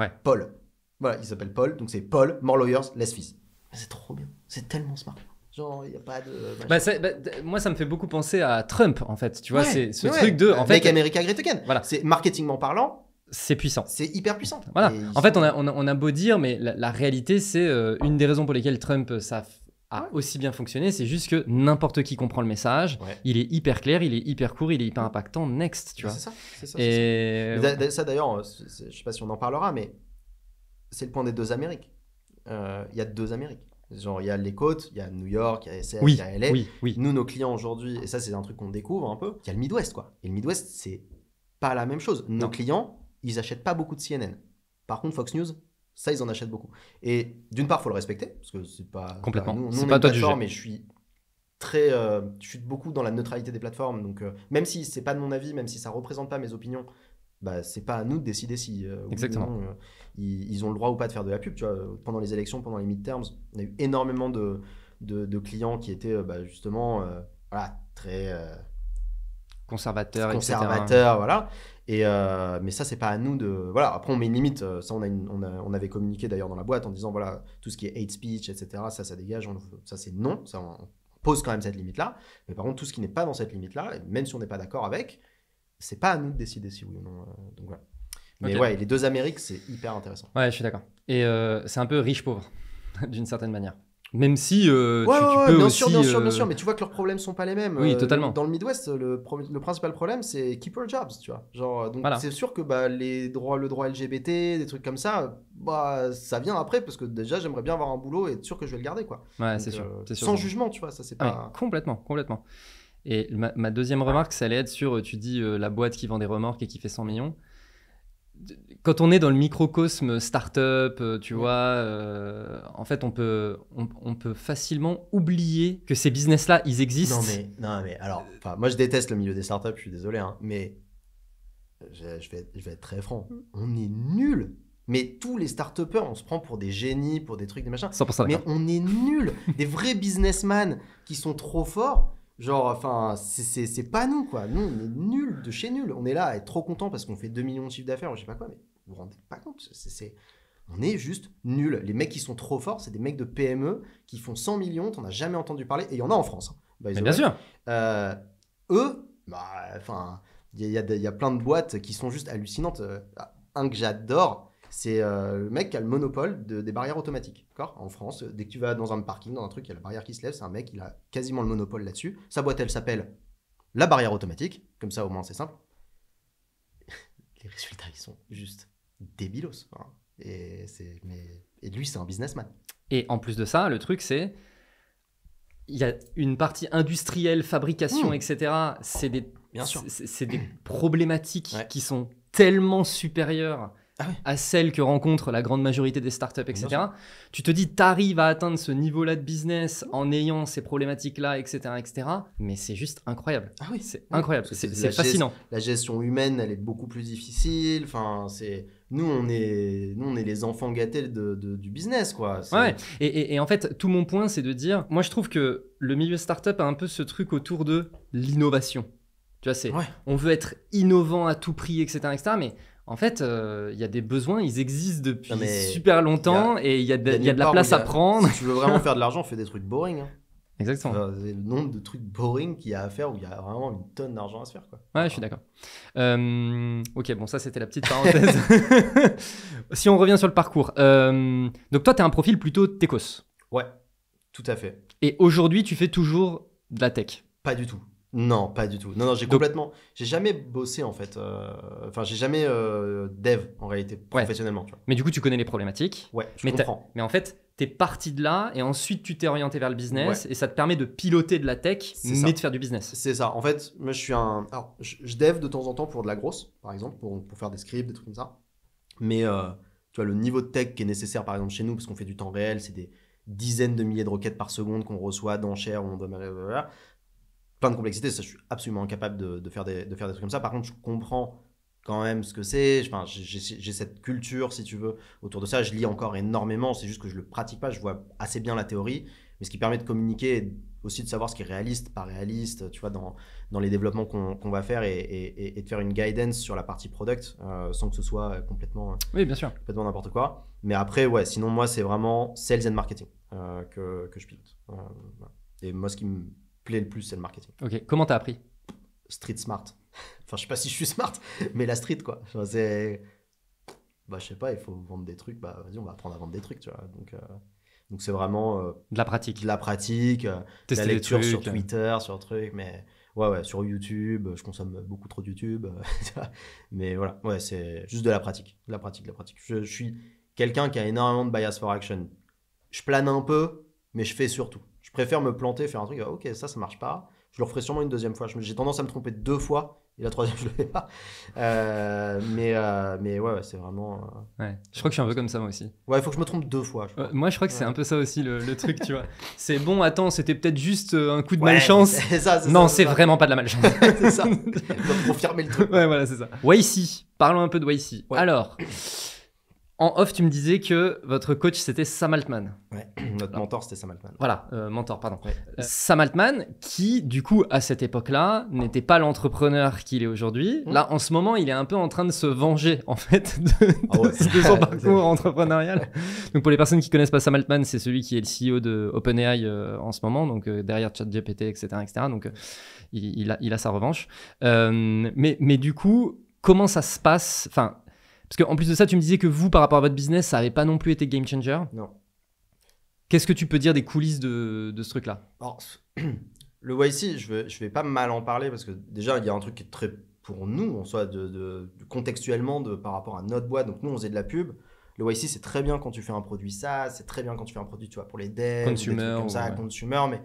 Ouais. Paul. Voilà, il s'appelle Paul, donc c'est Paul, more lawyers, less fees. C'est trop bien, c'est tellement smart. Genre, il n'y a pas de... Bah, ça, bah, moi, ça me fait beaucoup penser à Trump, en fait. Tu vois, ouais, c'est ce ouais. truc de... En fait, Make America Great Again. Voilà. C'est marketingment parlant. C'est puissant. C'est hyper puissant. Voilà. En fait, on a, on, a, on a beau dire, mais la, la réalité, c'est euh, une des raisons pour lesquelles Trump, ça... a aussi bien fonctionné, c'est juste que n'importe qui comprend le message, ouais. il est hyper clair, il est hyper court, il est hyper impactant, next, tu vois. C'est ça, c'est ça. Et... c'est ça, d'ailleurs, je ne sais pas si on en parlera, mais c'est le point des deux Amériques. Il euh, y a deux Amériques. Genre, il y a les côtes, il y a New York, il y a S F, il oui, y a L A. Oui, oui. Nous, nos clients aujourd'hui, et ça, c'est un truc qu'on découvre un peu, il y a le Midwest, quoi. Et le Midwest, c'est pas la même chose. Nos non. clients, ils n'achètent pas beaucoup de C N N. Par contre, Fox News... ça, ils en achètent beaucoup. Et d'une part, il faut le respecter, parce que c'est pas... Complètement. Nous, nous, c'est on pas une toi plateforme, du mais je suis très... Euh, je suis beaucoup dans la neutralité des plateformes. Donc, euh, même si c'est pas de mon avis, même si ça représente pas mes opinions, bah, c'est pas à nous de décider si... Euh, Exactement. Non, euh, ils, ils ont le droit ou pas de faire de la pub. Tu vois, pendant les élections, pendant les midterms, on a eu énormément de, de, de clients qui étaient euh, bah, justement euh, voilà, très... Euh, conservateurs, conservateurs, et cetera. Voilà. Et euh, mais ça, c'est pas à nous de... Voilà, après, on met une limite. Ça, on, a une, on, a, on avait communiqué d'ailleurs dans la boîte en disant, voilà, tout ce qui est hate speech, et cetera, ça, ça dégage. On, ça, c'est non. Ça, on pose quand même cette limite-là. Mais par contre, tout ce qui n'est pas dans cette limite-là, même si on n'est pas d'accord avec, c'est pas à nous de décider si oui ou non. Donc, voilà. Mais okay. ouais, les deux Amériques, c'est hyper intéressant. Ouais, je suis d'accord. Et euh, c'est un peu riche-pauvre, d'une certaine manière. Même si euh, ouais, tu, ouais, tu peux bien aussi... Sûr, bien euh... sûr, bien sûr, mais tu vois que leurs problèmes sont pas les mêmes. Oui, totalement. Dans le Midwest, le, pro- le principal problème, c'est keep your jobs, tu vois. Genre, donc voilà. C'est sûr que bah, les droits, le droit L G B T, des trucs comme ça, bah, ça vient après, parce que déjà, j'aimerais bien avoir un boulot et être sûr que je vais le garder, quoi. Ouais, donc, c'est, sûr, euh, c'est sûr. Sans sûr. Jugement, tu vois, ça, c'est pas... Ah, mais complètement, complètement. Et ma, ma deuxième remarque, ça allait être sur, tu dis, euh, la boîte qui vend des remorques et qui fait cent millions. Quand on est dans le microcosme startup, tu ouais. vois, euh, en fait, on peut, on, on peut facilement oublier que ces business-là, ils existent. Non mais, non mais alors, moi je déteste le milieu des startups, je suis désolé, hein, mais je, je, vais, je vais être très franc, on est nuls. Mais tous les start-upers, on se prend pour des génies, pour des trucs, des machins. cent pour cent mais on est nuls, des vrais businessmen qui sont trop forts. Genre, enfin, c'est, c'est, c'est pas nous, quoi. Nous, on est nuls de chez nuls. On est là à être trop contents parce qu'on fait deux millions de chiffres d'affaires, je sais pas quoi, mais vous vous rendez pas compte. C'est, c'est... On est juste nuls. Les mecs qui sont trop forts, c'est des mecs de P M E qui font cent millions, t'en as jamais entendu parler. Et il y en a en France. Hein. Bah, mais bien sûr. Euh, eux, enfin, bah, il y, y, y a plein de boîtes qui sont juste hallucinantes. Un que j'adore, c'est euh, le mec qui a le monopole de, des barrières automatiques. D'accord ? En France, dès que tu vas dans un parking, dans un truc, il y a la barrière qui se lève, c'est un mec, il a quasiment le monopole là-dessus. Sa boîte, elle s'appelle la barrière automatique, comme ça au moins c'est simple. les résultats, ils sont juste débilos. Hein. Et, c'est, mais, et lui, c'est un businessman. Et en plus de ça, le truc, c'est... Il y a une partie industrielle, fabrication, mmh. et cetera. C'est des, Bien sûr. C'est, c'est des problématiques ouais. qui sont tellement supérieures ah oui. à celles que rencontre la grande majorité des startups, et cetera. Tu te dis, t'arrives à atteindre ce niveau-là de business en ayant ces problématiques-là, et cetera, et cetera. Mais c'est juste incroyable. Ah oui, c'est incroyable. Oui. C'est, c'est, c'est fascinant. Gest- la gestion humaine, elle est beaucoup plus difficile. Enfin, c'est... Nous on, est, nous, on est les enfants gâtés de, de, du business, quoi. C'est... Ouais, et, et, et en fait, tout mon point, c'est de dire... Moi, je trouve que le milieu startup a un peu ce truc autour de l'innovation. Tu vois, c'est... Ouais. On veut être innovant à tout prix, et cetera, et cetera, mais... En fait, il euh, y a des besoins, ils existent depuis super longtemps y a, et il y, y, y a de la place a, à prendre. Si tu veux vraiment faire de l'argent, fais des trucs boring. Hein. Exactement. Euh, c'est le nombre de trucs boring qu'il y a à faire où il y a vraiment une tonne d'argent à se faire. Quoi. Ouais, je suis d'accord. Euh, ok, bon, ça, c'était la petite parenthèse. Si on revient sur le parcours. Euh, donc, toi, tu as un profil plutôt techos. Ouais, tout à fait. Et aujourd'hui, tu fais toujours de la tech? Pas du tout. Non, pas du tout. Non, non, j'ai complètement... J'ai jamais bossé, en fait. Euh... Enfin, j'ai jamais euh, dev, en réalité, professionnellement. Ouais. Tu vois. Mais du coup, tu connais les problématiques. Ouais, je mais comprends. T'as... Mais en fait, t'es parti de là et ensuite, tu t'es orienté vers le business ouais. et ça te permet de piloter de la tech, c'est mais ça. De faire du business. C'est ça. En fait, moi, je suis un... Alors, je, je dev de temps en temps pour de la grosse, par exemple, pour, pour faire des scripts, des trucs comme ça. Mais, euh, tu vois, le niveau de tech qui est nécessaire, par exemple, chez nous, parce qu'on fait du temps réel, c'est des dizaines de milliers de requêtes par seconde qu'on reçoit d'enchères, où on doit... Plein de complexité, ça, je suis absolument incapable de, de, faire des, de faire des trucs comme ça. Par contre, je comprends quand même ce que c'est. Enfin, j'ai, j'ai cette culture, si tu veux, autour de ça. Je lis encore énormément, c'est juste que je ne le pratique pas. Je vois assez bien la théorie, mais ce qui permet de communiquer et aussi de savoir ce qui est réaliste, pas réaliste, tu vois, dans, dans les développements qu'on, qu'on va faire et, et, et de faire une guidance sur la partie product euh, sans que ce soit complètement, oui, bien sûr. Complètement n'importe quoi. Mais après, ouais, sinon, moi, c'est vraiment sales and marketing euh, que, que je pilote. Euh, et moi, ce qui me le plus, c'est le marketing. Ok, comment t'as appris? Street smart. Enfin, je sais pas si je suis smart, mais la street, quoi. Enfin, c'est... Bah, je sais pas, il faut vendre des trucs, bah vas-y, on va apprendre à vendre des trucs, tu vois. Donc, euh... Donc c'est vraiment... Euh... De la pratique. De la pratique, euh... de la lecture trucs, sur Twitter, hein. sur trucs, mais... Ouais, ouais, sur YouTube, je consomme beaucoup trop de YouTube. Mais voilà, ouais, c'est juste de la pratique. De la pratique, de la pratique. Je, je suis quelqu'un qui a énormément de bias for action. Je plane un peu, mais je fais surtout. Je préfère me planter, faire un truc, ah, ok, ça, ça marche pas. Je le referai sûrement une deuxième fois. J'ai tendance à me tromper deux fois et la troisième, je le fais pas. Euh, mais, euh, mais ouais, c'est vraiment. Euh... Ouais. Je crois que je suis un peu comme ça, moi aussi. Ouais, il faut que je me trompe deux fois. Je euh, moi, je crois que ouais. c'est un peu ça aussi, le, le truc, tu vois. C'est bon, attends, c'était peut-être juste un coup de ouais, malchance. C'est ça, c'est non, ça, c'est, c'est ça. Vraiment pas de la malchance. C'est ça. Pour confirmer le truc. Ouais, voilà, c'est ça. Y C, parlons un peu de Y C. Ouais. Alors. En off, tu me disais que votre coach, c'était Sam Altman. Ouais, notre Alors, mentor, c'était Sam Altman. Voilà, euh, mentor, pardon. Ouais. Euh, Sam Altman, qui, du coup, à cette époque-là, n'était pas l'entrepreneur qu'il est aujourd'hui. Mmh. Là, en ce moment, il est un peu en train de se venger, en fait, de, de, oh ouais. de son parcours entrepreneurial. Donc, pour les personnes qui ne connaissent pas Sam Altman, c'est celui qui est le C E O de OpenAI euh, en ce moment, donc euh, derrière ChatGPT, et cetera, et cetera. Donc, euh, il, il, a, il a sa revanche. Euh, mais, mais du coup, comment ça se passe? Enfin, parce qu'en plus de ça, tu me disais que vous, par rapport à votre business, ça n'avait pas non plus été game changer. Non. Qu'est-ce que tu peux dire des coulisses de, de ce truc-là? Alors, le Y C, je ne vais, je vais pas mal en parler parce que déjà, il y a un truc qui est très pour nous, en soi, de, de, de, contextuellement, de, par rapport à notre boîte. Donc, nous, on faisait de la pub. Le Y C, c'est très bien quand tu fais un produit SaaS, c'est très bien quand tu fais un produit, tu vois, pour les devs, consumer, des trucs comme ça, ouais. consumer. Mais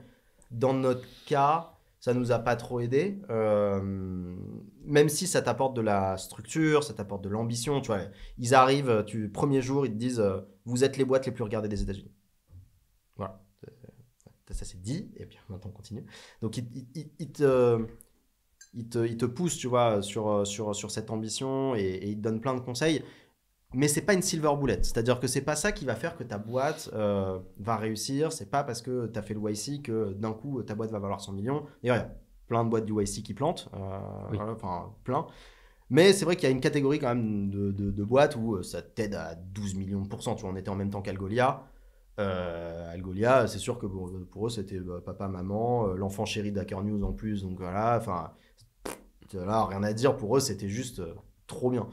dans notre cas, ça ne nous a pas trop aidé, euh, même si ça t'apporte de la structure, ça t'apporte de l'ambition. Tu vois, ils arrivent, tu, premier jour, ils te disent euh, « Vous êtes les boîtes les plus regardées des États-Unis ». Voilà, ça, ça c'est dit, et puis maintenant on continue. Donc, ils il, il te, il te, il te poussent, tu vois, sur, sur, sur cette ambition et, et ils te donnent plein de conseils. Mais ce n'est pas une silver bullet, c'est-à-dire que ce n'est pas ça qui va faire que ta boîte euh, va réussir. Ce n'est pas parce que tu as fait le Y C que d'un coup, ta boîte va valoir cent millions. D'ailleurs, il y a plein de boîtes du Y C qui plantent, euh, oui. voilà, enfin plein. Mais c'est vrai qu'il y a une catégorie quand même de, de, de boîtes où ça t'aide à douze millions de pourcents. Tu vois, on était en même temps qu'Algolia. Euh, Algolia, c'est sûr que pour, pour eux, c'était bah, papa, maman, euh, l'enfant chéri d'Hacker News en plus. Donc voilà, enfin, là, rien à dire. Pour eux, c'était juste euh, trop bien.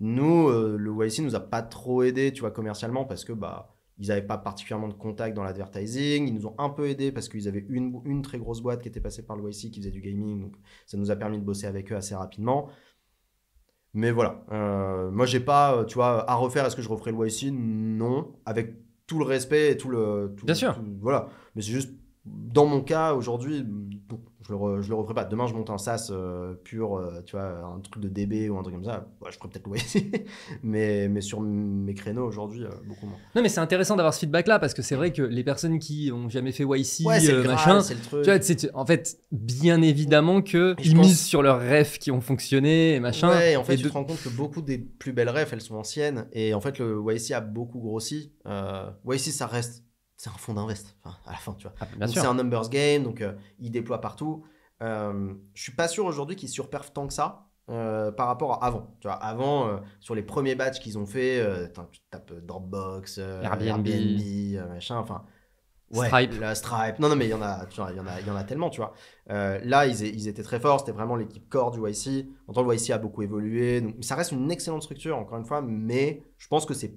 Nous, euh, le Y C nous a pas trop aidé, tu vois, commercialement, parce que bah ils n'avaient pas particulièrement de contact dans l'advertising. Ils nous ont un peu aidé parce qu'ils avaient une, une très grosse boîte qui était passée par le Y C qui faisait du gaming. Donc ça nous a permis de bosser avec eux assez rapidement. Mais voilà, euh, moi j'ai pas, tu vois, à refaire, est-ce que je referais le Y C? Non, avec tout le respect et tout le... Tout, Bien sûr. Tout, voilà, mais c'est juste, dans mon cas, aujourd'hui, je le, re, je le referai pas. Demain, je monte un SaaS euh, pur, euh, tu vois, un truc de D B ou un truc comme ça, ouais, je ferai peut-être le Y C, mais, mais sur mes créneaux aujourd'hui, euh, beaucoup moins. Non, mais c'est intéressant d'avoir ce feedback-là, parce que c'est vrai que les personnes qui ont jamais fait Y C, ouais, euh, machin, grave, tu vois, c'est, en fait, bien évidemment qu'ils misent pense... sur leurs rêves qui ont fonctionné et machin. Ouais, et en fait, et tu de... te rends compte que beaucoup des plus belles rêves, elles sont anciennes, et en fait, le Y C a beaucoup grossi. Euh, Y C, ça reste... c'est un fonds d'invest, enfin, à la fin, tu vois. Ah, donc, c'est un numbers game, donc euh, il déploie partout. Euh, je suis pas sûr aujourd'hui qu'ils surperfent tant que ça euh, par rapport à avant. Tu vois, avant, euh, sur les premiers batchs qu'ils ont fait, euh, tu tapes Dropbox, euh, Airbnb, Airbnb machin, enfin... Ouais, Stripe. La Stripe. Non, non, mais il y en a, tu vois, il y en a, il y en a tellement, tu vois. Euh, là, ils, ils étaient très forts. C'était vraiment l'équipe core du Y C. En tant que le Y C a beaucoup évolué. Donc, ça reste une excellente structure, encore une fois, mais je pense que c'est...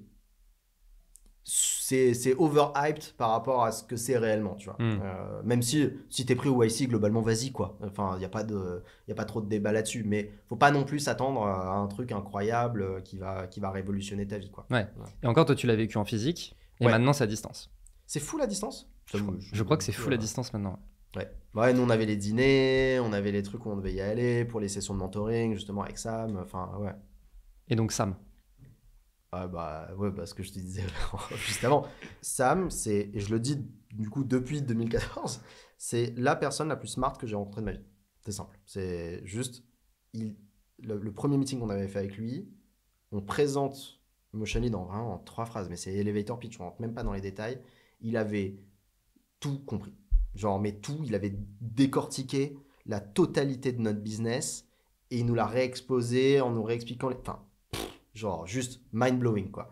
C'est, c'est overhyped par rapport à ce que c'est réellement, tu vois. Mm. Euh, même si, si t'es pris au Y C, globalement, vas-y, quoi. Enfin, il n'y a pas de, y a pas trop de débat là-dessus. Mais faut pas non plus s'attendre à un truc incroyable qui va, qui va révolutionner ta vie, quoi. Ouais. Ouais. Et encore, toi, tu l'as vécu en physique. Et ouais. Maintenant, c'est à distance. C'est full à distance. Je, je, crois, je, je crois que c'est full à distance maintenant. Ouais. Ouais, nous, on avait les dîners, on avait les trucs où on devait y aller pour les sessions de mentoring, justement, avec Sam. Enfin, ouais. Et donc, Sam ? Euh, bah ouais, parce que je te disais juste avant, Sam, c'est, et je le dis du coup depuis deux mille quatorze, c'est la personne la plus smart que j'ai rencontrée de ma vie. C'est simple, c'est juste, il, le, le premier meeting qu'on avait fait avec lui, on présente Motion Lead en vraiment trois phrases, mais c'est elevator pitch, on rentre même pas dans les détails. Il avait tout compris, genre, mais tout, il avait décortiqué la totalité de notre business et il nous l'a réexposé en nous réexpliquant les... Enfin, genre juste mind-blowing, quoi.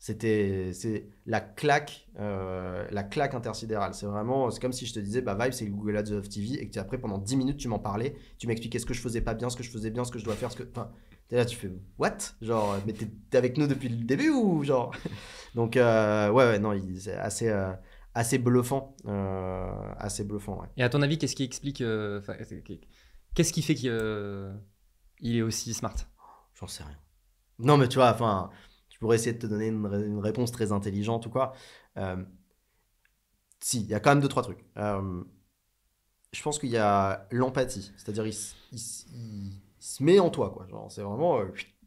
C'était, c'est la claque, euh, la claque intersidérale. C'est vraiment, c'est comme si je te disais, bah Vibe, c'est Google Ads of T V, et que après, pendant dix minutes, tu m'en parlais, tu m'expliquais ce que je faisais pas bien, ce que je faisais bien, ce que je dois faire, ce que... Enfin, t'es là, tu fais, what? Genre, mais t'es, t'es avec nous depuis le début ou genre... Donc, euh, ouais, ouais, non, il, c'est assez... Euh... assez bluffant, euh, assez bluffant, ouais. Et à ton avis, qu'est-ce qui explique, euh, qu'est-ce qui fait qu'il euh, est aussi smart? J'en sais rien. Non, mais tu vois, enfin, je pourrais essayer de te donner une, une réponse très intelligente ou quoi. Euh, si, il y a quand même deux, trois trucs. Euh, je pense qu'il y a l'empathie, c'est-à-dire il, il, il, il se met en toi, quoi. Genre, c'est vraiment, euh,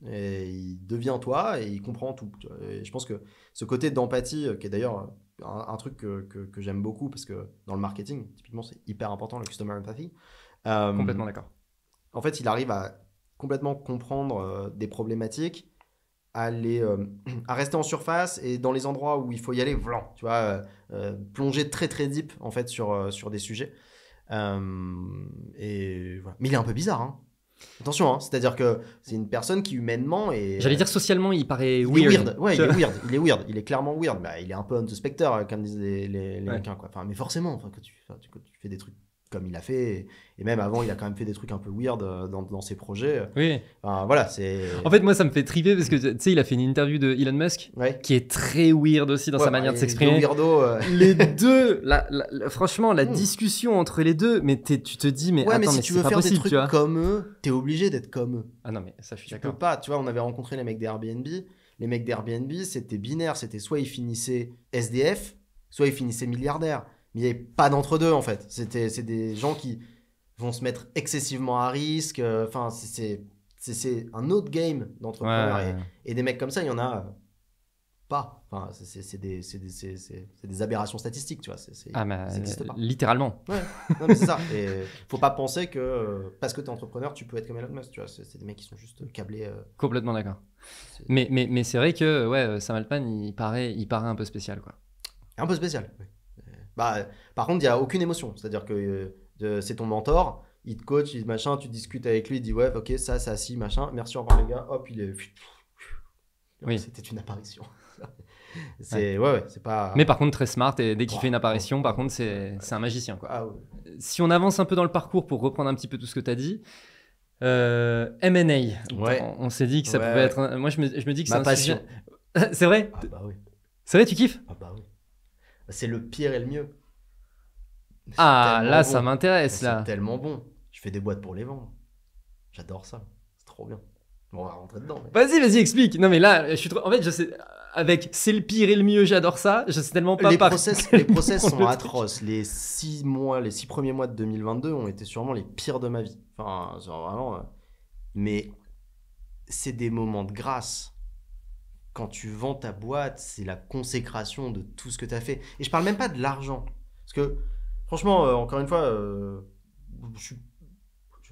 et il devient toi et il comprend tout. Et je pense que ce côté d'empathie, qui est d'ailleurs un, un truc que, que, que j'aime beaucoup, parce que dans le marketing, typiquement, c'est hyper important, le customer empathy. Euh, complètement d'accord. En fait, il arrive à complètement comprendre euh, des problématiques, à, les, euh, à rester en surface et dans les endroits où il faut y aller, blanc, tu vois, euh, euh, plonger très très deep en fait sur, euh, sur des sujets. Euh, et, voilà. Mais il est un peu bizarre, hein. Attention, hein, c'est-à-dire que c'est une personne qui humainement est... J'allais dire socialement, il paraît weird. Il est weird, ouais, il est weird, il est weird, il est clairement weird. Bah, il est un peu on the specter, comme disent les, les, les ouais. Mecs, quoi. Enfin, mais forcément, enfin, que tu, que tu fais des trucs comme il a fait, et même avant, il a quand même fait des trucs un peu weird dans, dans ses projets. Oui. Enfin, voilà, c'est... En fait, moi, ça me fait triper parce que, tu sais, il a fait une interview de Elon Musk, ouais. Qui est très weird aussi dans ouais, sa manière de s'exprimer. Weirdo, euh... Les deux, la, la, la, franchement, la mmh. discussion entre les deux, mais tu te dis, mais ouais, attends, mais, si mais tu veux faire possible, des trucs tu comme eux, t'es obligé d'être comme eux. Ah non, mais ça, je suis d'accord. Tu peux pas, tu vois, on avait rencontré les mecs d'Airbnb. Les mecs d'Airbnb, c'était binaire, c'était soit ils finissaient S D F, soit ils finissaient milliardaires. Il n'y avait pas d'entre-deux, en fait. C'était, c'est des gens qui vont se mettre excessivement à risque. Enfin, c'est, c'est, c'est, c'est un autre game d'entrepreneur. Ouais. Et, et des mecs comme ça, il y en a pas. Enfin, c'est, c'est, c'est, des, c'est, des, c'est, c'est, c'est des aberrations statistiques, tu vois. C'est, c'est, ah, mais ça n'existe pas. Littéralement. Ouais, non, mais c'est ça. Et faut pas penser que parce que tu es entrepreneur, tu peux être comme Elon Musk, tu vois. C'est, c'est des mecs qui sont juste câblés. Euh... Complètement d'accord. C'est... Mais, mais, mais c'est vrai que ouais, Sam Altman, il paraît, il paraît un peu spécial, quoi. Un peu spécial, oui. Bah, par contre, il n'y a aucune émotion. C'est-à-dire que euh, c'est ton mentor, il te coach, il machin, tu discutes avec lui, il dit ouais, ok, ça, ça, si, machin, merci, au revoir les gars. Hop, il est. Oui. C'était une apparition. C'est, ouais. Ouais, ouais, c'est pas... Mais par contre, très smart, et dès qu'il ouais. fait une apparition, par contre, c'est, ouais. c'est un magicien, quoi. Ah, ouais. Si on avance un peu dans le parcours pour reprendre un petit peu tout ce que tu as dit. Euh, M and A. Ouais. On, on s'est dit que ça ouais, pouvait ouais. être. Un... Moi, je me, je me dis que Ma c'est passion. Un sujet. C'est vrai ? Ah, bah oui. C'est vrai, tu kiffes ? Ah, bah oui. C'est le pire et le mieux. C'est ah là, bon. Ça m'intéresse là. C'est tellement bon. Je fais des boîtes pour les vendre. J'adore ça. C'est trop bien. Bon, on va rentrer dedans. Mais... Vas-y, vas-y, explique. Non, mais là, je suis trop... En fait, je sais... Avec c'est le pire et le mieux, j'adore ça. Je sais tellement pas. Les par process, les process sont le atroces. Les six mois, les six premiers mois de deux mille vingt-deux ont été sûrement les pires de ma vie. Enfin, genre vraiment. Mais c'est des moments de grâce. Quand tu vends ta boîte, c'est la consécration de tout ce que tu as fait. Et je parle même pas de l'argent, parce que franchement, euh, encore une fois, euh, je suis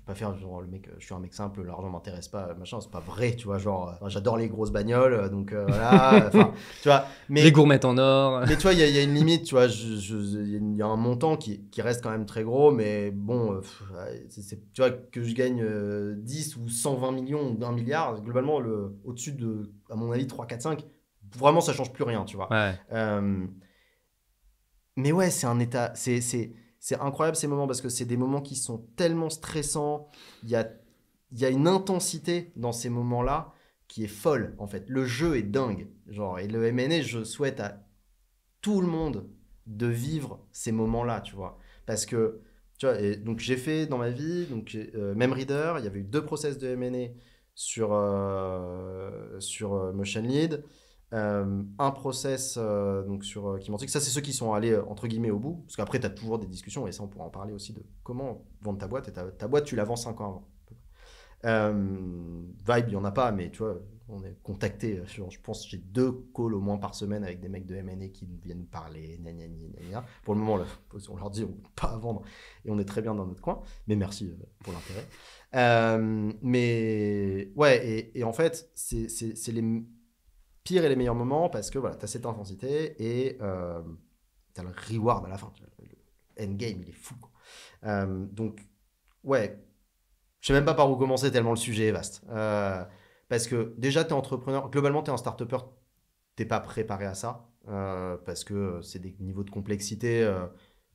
pas faire genre le mec, je suis un mec simple, l'argent m'intéresse pas, machin, c'est pas vrai, tu vois, genre j'adore les grosses bagnoles, donc euh, voilà, enfin, tu vois, mais les gourmettes en or. Mais tu vois, il y, y a une limite, tu vois, il y a un montant qui, qui reste quand même très gros, mais bon, pff, c'est, c'est, tu vois, que je gagne euh, dix ou cent vingt millions ou un milliard, globalement, le, au-dessus de, à mon avis, trois, quatre, cinq, vraiment, ça change plus rien, tu vois. Ouais. Euh, mais ouais, c'est un état, c'est... c'est C'est incroyable ces moments parce que c'est des moments qui sont tellement stressants. Il y a, il y a une intensité dans ces moments-là qui est folle, en fait. Le jeu est dingue. Genre, et le M N E, je souhaite à tout le monde de vivre ces moments-là, tu vois. Parce que, tu vois, et donc j'ai fait dans ma vie, donc, euh, même Reader, il y avait eu deux process de M N E sur, euh, sur euh, Motion Lead. Euh, un process euh, donc sur euh, Kimantix, ça c'est ceux qui sont allés euh, entre guillemets au bout, parce qu'après tu as toujours des discussions, et ça on pourra en parler aussi, de comment vendre ta boîte, et ta, ta boîte tu la vends cinq ans avant. euh, Vibe, il n'y en a pas, mais tu vois, on est contacté sur, je pense j'ai deux calls au moins par semaine avec des mecs de M N E qui viennent nous parler, gna gna gna gna. Pour le moment là, on leur dit on ne peut pas vendre et on est très bien dans notre coin, mais merci euh, pour l'intérêt. Euh, mais ouais, et, et en fait c'est, c'est, c'est les pires et les meilleurs moments, parce que voilà, tu as cette intensité et euh, tu as le reward à la fin. Le endgame, il est fou. Euh, donc, ouais, je sais même pas par où commencer tellement le sujet est vaste. Euh, parce que déjà, tu es entrepreneur. Globalement, tu es un start-upper, tu n'es pas préparé à ça, euh, parce que c'est des niveaux de complexité. Euh,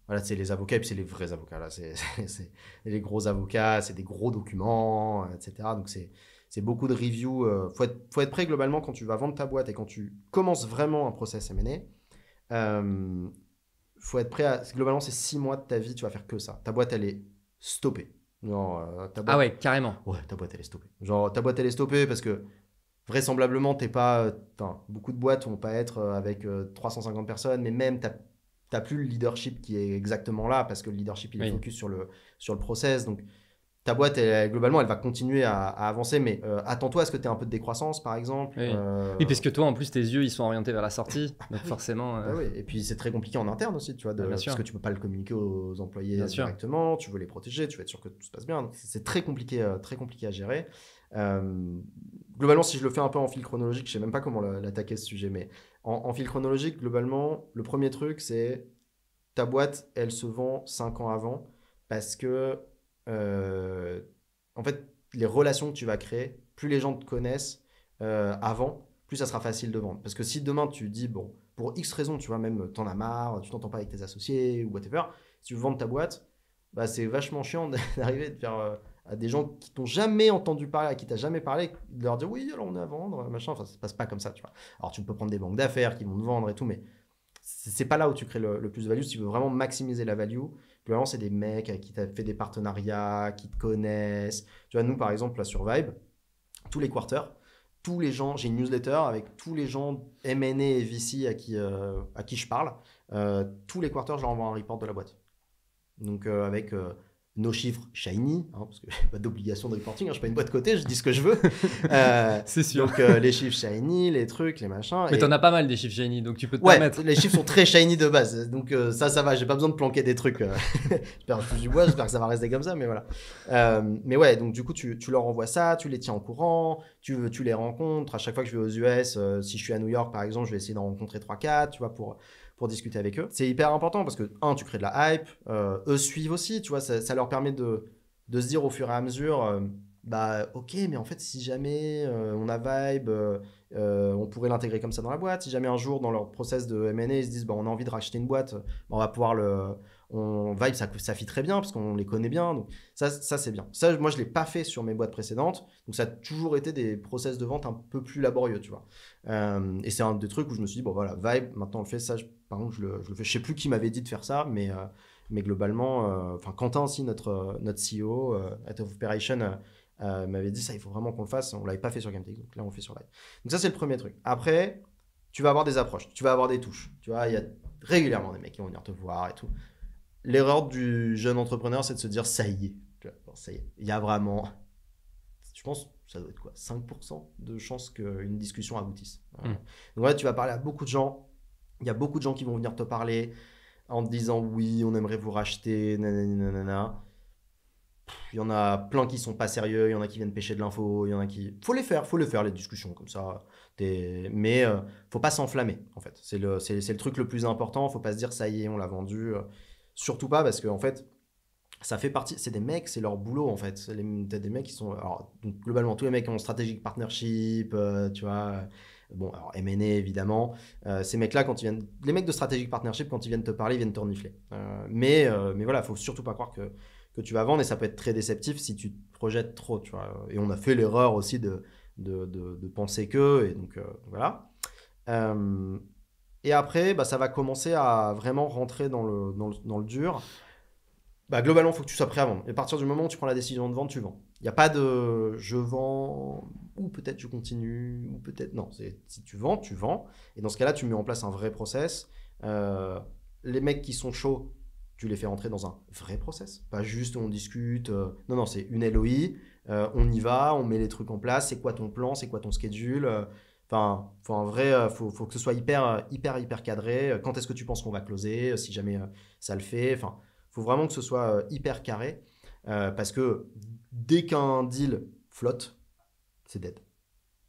voilà, c'est les avocats, et puis c'est les vrais avocats. Là, c'est, c'est, c'est les gros avocats, c'est des gros documents, et cetera. Donc, c'est... C'est beaucoup de reviews. Il faut, faut être prêt globalement quand tu vas vendre ta boîte et quand tu commences vraiment un process M and A. Euh, faut être prêt à... Globalement, c'est six mois de ta vie, tu vas faire que ça. Ta boîte, elle est stoppée. Genre, euh, ta boîte... Ah ouais, carrément. Ouais, ta boîte, elle est stoppée. Genre, ta boîte, elle est stoppée parce que vraisemblablement, t'es pas... Tain, beaucoup de boîtes vont pas être avec euh, trois cent cinquante personnes, mais même, t'as, t'as plus le leadership qui est exactement là, parce que le leadership, il est oui. focus sur le, sur le process. Donc, ta boîte, elle, globalement, elle va continuer à, à avancer, mais euh, attends-toi à ce que tu aies un peu de décroissance, par exemple. Oui. Euh... oui, parce que toi, en plus, tes yeux, ils sont orientés vers la sortie, donc forcément... Euh... Ah oui. Et puis, c'est très compliqué en interne aussi, tu vois, de... ah, parce que tu ne peux pas le communiquer aux employés bien directement, sûr. Tu veux les protéger, tu veux être sûr que tout se passe bien, donc c'est très compliqué, euh, très compliqué à gérer. Euh... Globalement, si je le fais un peu en fil chronologique, je ne sais même pas comment l'attaquer, ce sujet, mais en, en fil chronologique, globalement, le premier truc, c'est ta boîte, elle se vend cinq ans avant, parce que... Euh, en fait, les relations que tu vas créer, plus les gens te connaissent euh, avant, plus ça sera facile de vendre. Parce que si demain tu dis, bon, pour X raisons, tu vois, même t'en as marre, tu t'entends pas avec tes associés ou whatever, si tu veux vendre ta boîte, bah, c'est vachement chiant d'arriver de faire, euh, à des gens qui t'ont jamais entendu parler, à qui t'as jamais parlé, de leur dire, oui, alors on est à vendre, machin, enfin ça se passe pas comme ça, tu vois. Alors tu peux prendre des banques d'affaires qui vont te vendre et tout, mais c'est pas là où tu crées le, le plus de value. Si tu veux vraiment maximiser la value, globalement, c'est des mecs avec qui tu as fait des partenariats, qui te connaissent. Tu vois, nous, par exemple, là, sur Vibe, tous les quarters, tous les gens, j'ai une newsletter avec tous les gens M and A et V C à qui, euh, à qui je parle. Euh, tous les quarters, je leur envoie un report de la boîte. Donc, euh, avec euh, nos chiffres shiny, hein, parce que je n'ai pas d'obligation de reporting, hein, je ne suis pas une boîte cotée, je dis ce que je veux. Euh, c'est sûr. Donc, euh, les chiffres shiny, les trucs, les machins. Mais et... tu en as pas mal des chiffres shiny, donc tu peux te ouais, permettre. Les chiffres sont très shiny de base, donc euh, ça, ça va, j'ai pas besoin de planquer des trucs. Euh... j'espère que je touche du bois, j'espère que ça va rester comme ça, mais voilà. Euh, mais ouais, donc du coup, tu, tu leur envoies ça, tu les tiens au courant, tu, tu les rencontres. À chaque fois que je vais aux U S, euh, si je suis à New York, par exemple, je vais essayer d'en rencontrer trois quatre, tu vois, pour... pour discuter avec eux. C'est hyper important parce que, un, tu crées de la hype, euh, eux suivent aussi, tu vois, ça, ça leur permet de, de se dire au fur et à mesure, euh, bah, ok, mais en fait, si jamais euh, on a Vibe, euh, on pourrait l'intégrer comme ça dans la boîte, si jamais un jour, dans leur process de M and A, ils se disent, bah, on a envie de racheter une boîte, bah, on va pouvoir le... On, Vibe, ça, ça fit très bien parce qu'on les connaît bien, donc ça, ça c'est bien. Ça, moi, je l'ai pas fait sur mes boîtes précédentes, donc ça a toujours été des process de vente un peu plus laborieux, tu vois. Euh, et c'est un des trucs où je me suis dit, bon, voilà, Vibe, maintenant, on le fait, ça, je... Par contre, je le, je le fais. Je sais plus qui m'avait dit de faire ça, mais, euh, mais globalement, enfin euh, Quentin aussi, notre, notre C E O, euh, Head of Operation, euh, euh, m'avait dit ça, il faut vraiment qu'on le fasse. On ne l'avait pas fait sur Camtex, donc là on le fait sur Vibe. Donc ça c'est le premier truc. Après, tu vas avoir des approches, tu vas avoir des touches. Tu vois, il y a régulièrement des mecs qui vont venir te voir et tout. L'erreur du jeune entrepreneur, c'est de se dire ça y est. Tu vois, bon, ça y est, il y a vraiment, je pense, ça doit être quoi, cinq pour cent de chances qu'une discussion aboutisse. Mmh. Donc là, tu vas parler à beaucoup de gens. Il y a beaucoup de gens qui vont venir te parler en te disant oui, on aimerait vous racheter, nanana. Il y en a plein qui sont pas sérieux, il y en a qui viennent pêcher de l'info, il y en a qui... Faut les faire, faut les faire les discussions comme ça. T'es... Mais euh, faut pas s'enflammer en fait. C'est le, c'est, c'est le truc le plus important. Faut pas se dire ça y est, on l'a vendu. Euh, surtout pas parce que en fait, ça fait partie. C'est des mecs, c'est leur boulot en fait. C'est les... T'as des mecs qui sont. Alors donc, globalement tous les mecs ont strategic partnership, euh, tu vois. Bon, alors M and A évidemment, euh, ces mecs-là, quand ils viennent, les mecs de Strategic Partnership, quand ils viennent te parler, ils viennent te renifler. Euh, mais, euh, mais voilà, il ne faut surtout pas croire que, que tu vas vendre et ça peut être très déceptif si tu te projettes trop. Tu vois. Et on a fait l'erreur aussi de, de, de, de penser que, et donc euh, voilà. Euh, et après, bah, ça va commencer à vraiment rentrer dans le, dans le, dans le dur. Bah, globalement, il faut que tu sois prêt à vendre. Et à partir du moment où tu prends la décision de vendre, tu vends. Il n'y a pas de « je vends » ou « peut-être je continue » ou « peut-être… » Non, c'est, si tu vends, tu vends. Et dans ce cas-là, tu mets en place un vrai process. Euh, les mecs qui sont chauds, tu les fais rentrer dans un vrai process. Pas juste « on discute euh... ». Non, non, c'est une L O I. Euh, on y va, on met les trucs en place. C'est quoi ton plan? C'est quoi ton schedule? Enfin, faut un vrai, faut, faut que ce soit hyper, hyper, hyper cadré. Quand est-ce que tu penses qu'on va closer? Si jamais euh, ça le fait. Enfin… Faut vraiment que ce soit hyper carré euh, parce que dès qu'un deal flotte, c'est dead.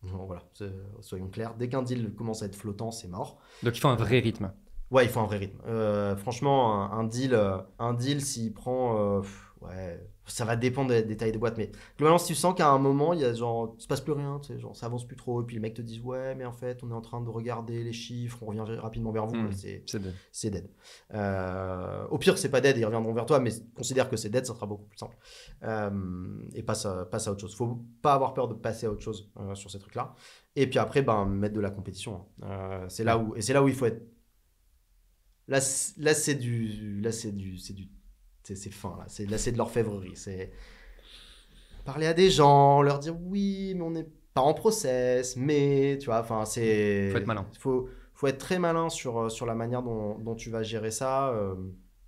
Bon, voilà, c'est, soyons clairs. Dès qu'un deal commence à être flottant, c'est mort. Donc il faut un vrai rythme. Ouais, il faut un vrai rythme. Euh, franchement, un, un deal, un deal, s'il prend, euh, ouais, ça va dépendre des, des tailles de boîte. Mais globalement, si tu sens qu'à un moment, il y a genre, il se passe plus rien, tu sais, genre, ça avance plus trop, et puis les mecs te disent, ouais, mais en fait, on est en train de regarder les chiffres, on revient rapidement vers vous. Mmh, c'est, c'est dead. C'est dead. Euh, au pire, c'est pas dead, ils reviendront vers toi, mais considère que c'est dead, ça sera beaucoup plus simple. Euh, et passe à, passe à autre chose. Faut pas avoir peur de passer à autre chose euh, sur ces trucs-là. Et puis après, ben, mettre de la compétition. Hein. Euh, c'est là où, et c'est là où il faut être. Là, là c'est du, là c'est du, c'est du, c'est, c'est fin là. C'est, là, c'est de l'orfèvrerie. C'est parler à des gens, leur dire oui, mais on n'est pas en process, mais tu vois, enfin, c'est. Faut être malin. Faut, faut être très malin sur sur la manière dont, dont tu vas gérer ça. Euh,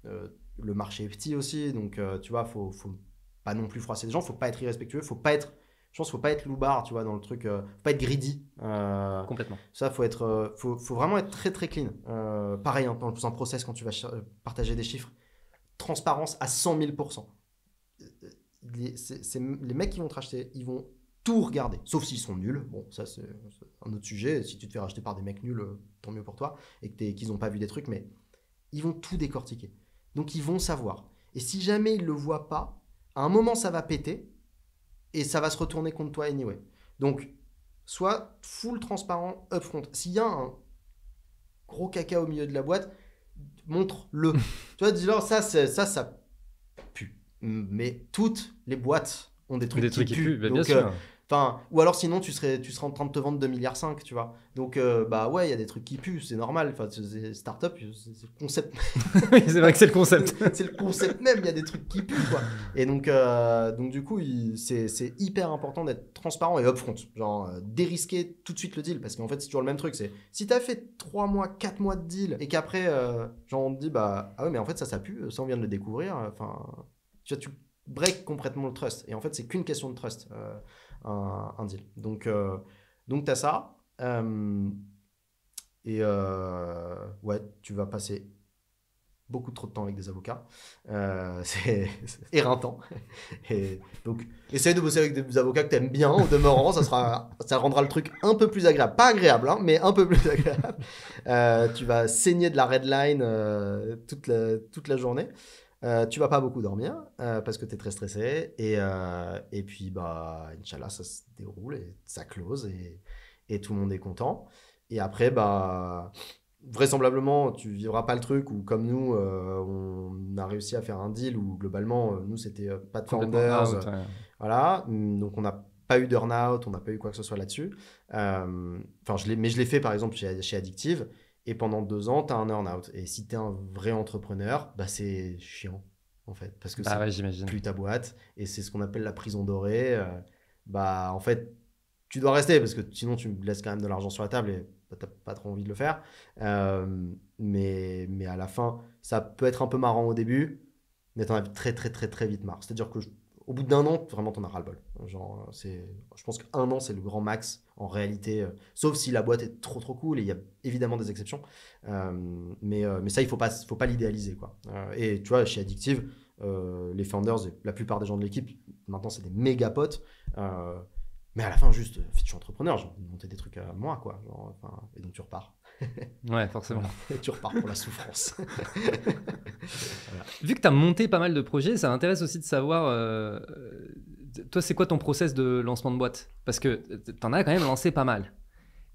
euh, le marché est petit aussi, donc euh, tu vois, faut, faut pas non plus froisser les gens, faut pas être irrespectueux, faut pas être. Je pense qu'il ne faut pas être loupard, tu vois, dans le truc. Euh, faut pas être greedy. Euh, Complètement. Ça, faut être, euh, faut, faut vraiment être très très clean. Euh, pareil, hein, dans un process, quand tu vas ch- partager des chiffres, transparence à cent mille pour cent. Les, c'est, c'est, les mecs qui vont te racheter, ils vont tout regarder, sauf s'ils sont nuls. Bon, ça c'est, c'est un autre sujet. Si tu te fais racheter par des mecs nuls, euh, tant mieux pour toi, et que qu'ils n'ont pas vu des trucs, mais ils vont tout décortiquer. Donc ils vont savoir. Et si jamais ils ne le voient pas, à un moment ça va péter. Et ça va se retourner contre toi anyway. Donc, sois full transparent upfront. S'il y a un gros caca au milieu de la boîte, montre-le. Tu vois, dis-leur, ça, ça, ça pue. Mais toutes les boîtes ont des trucs, des qui, trucs qui puent. Bah, donc, bien sûr. Euh, ou alors, sinon, tu serais, tu serais en train de te vendre deux virgule cinq milliards, tu vois. Donc, euh, bah ouais, il y a des trucs qui puent, c'est normal. Enfin, c'est start-up, c'est, c'est le concept. C'est vrai que c'est le concept. c'est, c'est le concept même, il y a des trucs qui puent, quoi. Et donc, euh, donc du coup, il, c'est, c'est hyper important d'être transparent et upfront. Genre, euh, dérisquer tout de suite le deal. Parce qu'en fait, c'est toujours le même truc. C'est, si t'as fait trois mois, quatre mois de deal et qu'après, euh, genre, on te dit, bah, ah ouais, mais en fait, ça, ça pue, ça, on vient de le découvrir. Enfin, tu vois, tu break complètement le trust. Et en fait, c'est qu'une question de trust. Euh, Un, un deal. Donc, euh, donc tu as ça. Euh, et euh, ouais, tu vas passer beaucoup trop de temps avec des avocats. Euh, c'est, c'est éreintant. Et donc, essaye de bosser avec des avocats que tu aimes bien au demeurant. ça, sera, ça rendra le truc un peu plus agréable. Pas agréable, hein, mais un peu plus agréable. Euh, tu vas saigner de la red line euh, toute, la, toute la journée. Euh, tu vas pas beaucoup dormir euh, parce que tu es très stressé et, euh, et puis bah Inch'Allah ça se déroule et ça close et, et tout le monde est content et après bah vraisemblablement tu vivras pas le truc où comme nous euh, on a réussi à faire un deal où globalement euh, nous c'était euh, pas de founders euh, ouais. Voilà donc on n'a pas eu d'earn-out, on n'a pas eu quoi que ce soit là-dessus euh, je l'ai, mais je l'ai fait par exemple chez, chez Addictive. Et pendant deux ans, tu as un earn-out. Et si tu es un vrai entrepreneur, bah c'est chiant, en fait. Parce que bah c'est ouais, j'imagine. Plus ta boîte. Et c'est ce qu'on appelle la prison dorée. Euh, bah en fait, tu dois rester parce que sinon, tu laisses quand même de l'argent sur la table et bah, tu n'as pas trop envie de le faire. Euh, mais, mais à la fin, ça peut être un peu marrant au début, mais tu en as très, très, très, très vite marre. C'est-à-dire que je, au bout d'un an, vraiment, tu en as ras-le-bol. Genre, c'est, je pense qu'un an, c'est le grand max en réalité, euh, sauf si la boîte est trop, trop cool et il y a évidemment des exceptions. Euh, mais, euh, mais ça, il ne faut pas, faut pas l'idéaliser, quoi. Euh, et tu vois, chez Addictive, euh, les founders et la plupart des gens de l'équipe, maintenant, c'est des méga potes. Euh, mais à la fin, juste, en fait, je suis entrepreneur, j'ai monté des trucs à moi, quoi. Genre, enfin, et donc, tu repars. Ouais, forcément. Et tu repars pour la souffrance. Voilà. Vu que tu as monté pas mal de projets, ça m'intéresse aussi de savoir, euh, toi, c'est quoi ton process de lancement de boîte? Parce que tu en as quand même lancé pas mal.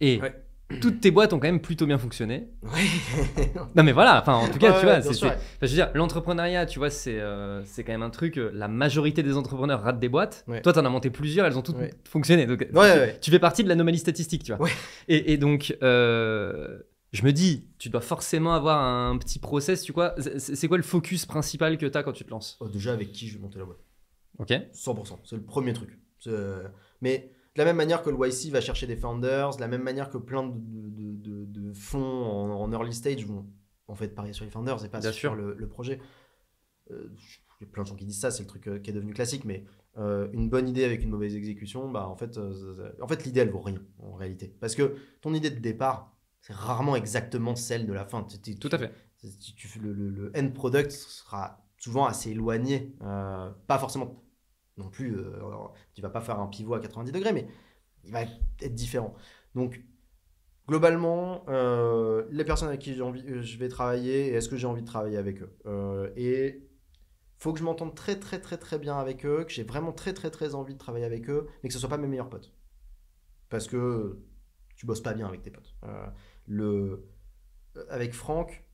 Et ouais. Toutes tes boîtes ont quand même plutôt bien fonctionné. Ouais. Non, mais voilà, enfin, en tout cas, ouais, tu vois, ouais, c'est, c'est, enfin, je veux dire, l'entrepreneuriat, tu vois, c'est, euh, c'est quand même un truc, la majorité des entrepreneurs ratent des boîtes. Ouais. Toi, tu en as monté plusieurs, elles ont toutes ouais. fonctionné. Donc, ouais, tu, ouais. tu fais partie de l'anomalie statistique, tu vois. Ouais. Et, et donc, euh, je me dis, tu dois forcément avoir un petit process, tu vois. C'est, c'est quoi le focus principal que tu as quand tu te lances? Oh, déjà, avec qui je vais monter la boîte. Ok. cent pour cent, c'est le premier truc. C'est... Mais... de la même manière que le Y C va chercher des founders, de la même manière que plein de, de, de, de fonds en, en early stage vont en fait parier sur les founders et pas Bien sur le, le projet. Euh, il y a plein de gens qui disent ça, c'est le truc euh, qui est devenu classique, mais euh, une bonne idée avec une mauvaise exécution, bah, en fait, euh, en fait l'idée, elle vaut rien en réalité. Parce que ton idée de départ, c'est rarement exactement celle de la fin. Tu, tu, Tout à fait. Tu, tu, le, le, le end product sera souvent assez éloigné, euh, pas forcément... non plus, euh, alors, tu ne vas pas faire un pivot à quatre-vingt-dix degrés, mais il va être différent. Donc, globalement, euh, les personnes avec qui j'ai envie, euh, je vais travailler, et est-ce que j'ai envie de travailler avec eux euh, et il faut que je m'entende très, très, très, très bien avec eux, que j'ai vraiment très, très, très envie de travailler avec eux, mais que ce ne soient pas mes meilleurs potes. Parce que tu ne bosses pas bien avec tes potes. Euh, le... Avec Franck,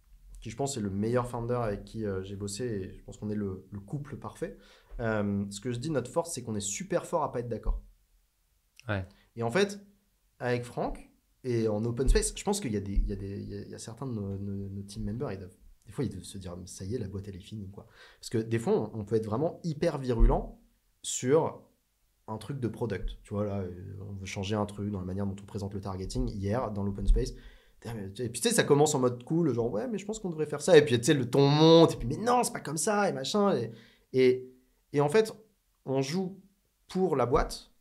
qui je pense est le meilleur founder avec qui euh, j'ai bossé, et je pense qu'on est le, le couple parfait. Euh, ce que je dis, notre force, c'est qu'on est super fort à pas être d'accord. Ouais. Et en fait, avec Franck et en open space, je pense qu'il y a, des, il y a, des, il y a certains de nos, nos, nos team members, ils doivent, des fois, ils doivent se dire, ça y est, la boîte, elle est finie, quoi. Parce que des fois, on, on peut être vraiment hyper virulent sur un truc de product. Tu vois, là, on veut changer un truc dans la manière dont on présente le targeting hier dans l'open space. Et puis tu sais, ça commence en mode cool, genre ouais, mais je pense qu'on devrait faire ça. Et puis tu sais, le ton monte, et puis mais non, c'est pas comme ça, et machin. Et. et Et en fait, on joue pour la boîte,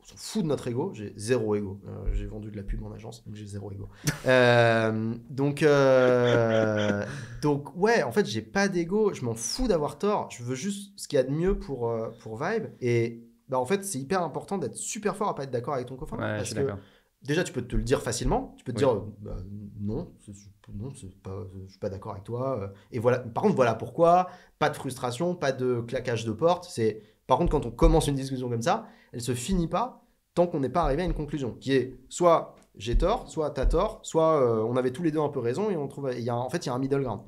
on s'en fout de notre ego, j'ai zéro ego. Euh, j'ai vendu de la pub en agence, donc j'ai zéro ego. Euh, donc, euh, donc, ouais, en fait, j'ai pas d'ego, je m'en fous d'avoir tort, je veux juste ce qu'il y a de mieux pour, euh, pour Vibe. Et bah, en fait, c'est hyper important d'être super fort à pas être d'accord avec ton copain. Ouais, parce je suis que, d'accord. Déjà, tu peux te le dire facilement. Tu peux te oui. dire, bah, non, c'est, non c'est pas, je ne suis pas d'accord avec toi. Et voilà. Par contre, voilà pourquoi. Pas de frustration, pas de claquage de porte. C'est... Par contre, quand on commence une discussion comme ça, elle ne se finit pas tant qu'on n'est pas arrivé à une conclusion, qui est soit j'ai tort, soit t'as tort, soit euh, on avait tous les deux un peu raison et on trouve... Et y a, en fait, il y a un middle ground.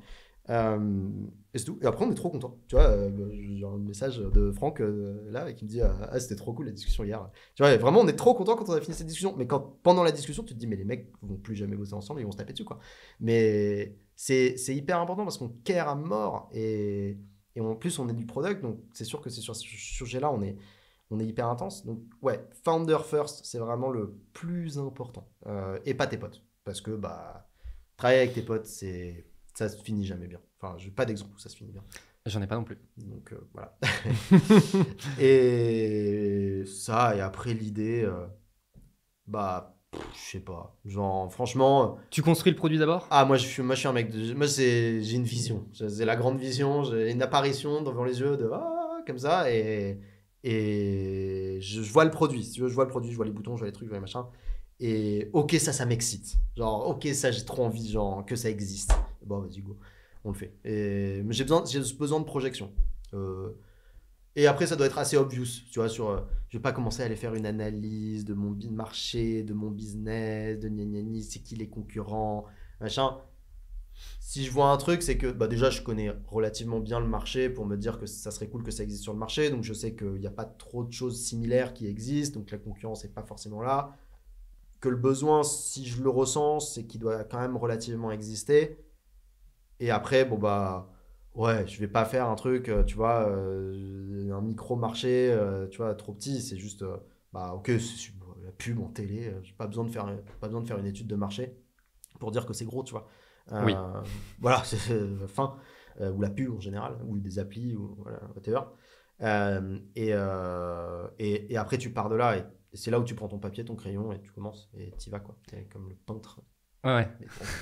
Euh, et c'est tout. Et après, on est trop content. Tu vois, euh, j'ai un message de Franck euh, là qui me dit euh, ah, c'était trop cool la discussion hier. Tu vois, vraiment, on est trop content quand on a fini cette discussion. Mais quand pendant la discussion, tu te dis, mais les mecs vont plus jamais bosser ensemble, ils vont se taper dessus, quoi. Mais c'est, c'est hyper important parce qu'on care à mort et, et en plus, on est du product. Donc, c'est sûr que c'est sur ce sujet-là, on est, on est hyper intense. Donc, ouais, founder first, c'est vraiment le plus important. Euh, et pas tes potes. Parce que, bah, travailler avec tes potes, c'est. Ça se finit jamais bien. Enfin, je n'ai pas d'exemple où ça se finit bien. J'en ai pas non plus. Donc, euh, voilà. Et ça, et après, l'idée, euh, bah, je sais pas. Genre, franchement... Tu construis le produit d'abord? Ah, moi je, suis, moi, je suis un mec de... Moi, c'est, j'ai une vision. J'ai la grande vision. J'ai une apparition devant les yeux de... Ah, comme ça. Et, et je, je vois le produit. Si tu veux, je vois le produit, je vois les boutons, je vois les trucs, je vois les machins. Et ok, ça, ça m'excite. Genre, ok, ça, j'ai trop envie, genre, que ça existe. Bon, vas-y, go, on le fait. Et j'ai besoin, j'ai besoin de projection. Euh, et après, ça doit être assez obvious, tu vois, sur... Euh, je vais pas commencer à aller faire une analyse de mon marché, de mon business, de gna gna gna, c'est qui les concurrents, machin. Si je vois un truc, c'est que, bah, déjà, je connais relativement bien le marché pour me dire que ça serait cool que ça existe sur le marché. Donc, je sais qu'il n'y a pas trop de choses similaires qui existent. Donc, la concurrence n'est pas forcément là. Que le besoin, si je le ressens, c'est qu'il doit quand même relativement exister. Et après, bon bah, Ouais, je vais pas faire un truc, euh, tu vois, euh, un micro-marché, euh, tu vois, trop petit. C'est juste, euh, bah, ok, c'est la pub en télé, euh, j'ai pas besoin de faire, pas besoin de faire une étude de marché pour dire que c'est gros, tu vois. Euh, oui. Voilà, c'est euh, fin, euh, ou la pub en général, ou des applis, ou voilà, whatever. Euh, et, euh, et, et après, tu pars de là, et, et c'est là où tu prends ton papier, ton crayon, et tu commences, et t'y vas, quoi. T'es comme le peintre. Ouais, ouais.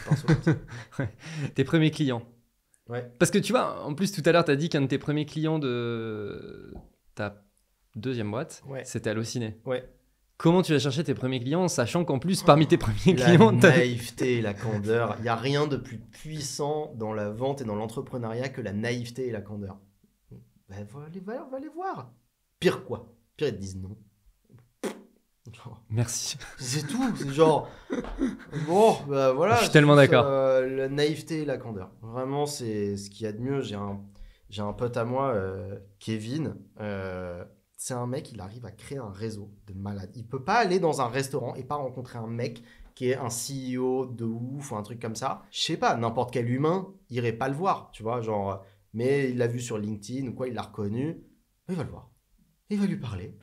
Pinceau, ouais. Tes premiers clients. Ouais. Parce que tu vois, en plus, tout à l'heure, tu as dit qu'un de tes premiers clients de ta deuxième boîte, ouais, c'était Allociné. Ouais. Comment tu vas chercher tes premiers clients, sachant qu'en plus, parmi tes premiers la clients... La naïveté et la candeur. Il n'y a rien de plus puissant dans la vente et dans l'entrepreneuriat que la naïveté et la candeur. Ben, va, aller, va, va les voir. Pire quoi? Pire, ils te disent non. Genre. Merci. C'est tout. C'est genre... Bon, bah voilà. Je suis tellement d'accord. Euh, la naïveté et la candeur. Vraiment, c'est ce qu'il y a de mieux. J'ai un, j'ai un pote à moi, euh, Kevin. Euh, c'est un mec, il arrive à créer un réseau de malades. Il peut pas aller dans un restaurant et pas rencontrer un mec qui est un C E O de ouf ou un truc comme ça. Je sais pas, n'importe quel humain irait pas le voir, tu vois, genre... Mais il l'a vu sur LinkedIn ou quoi, il l'a reconnu. Il va le voir. Il va lui parler.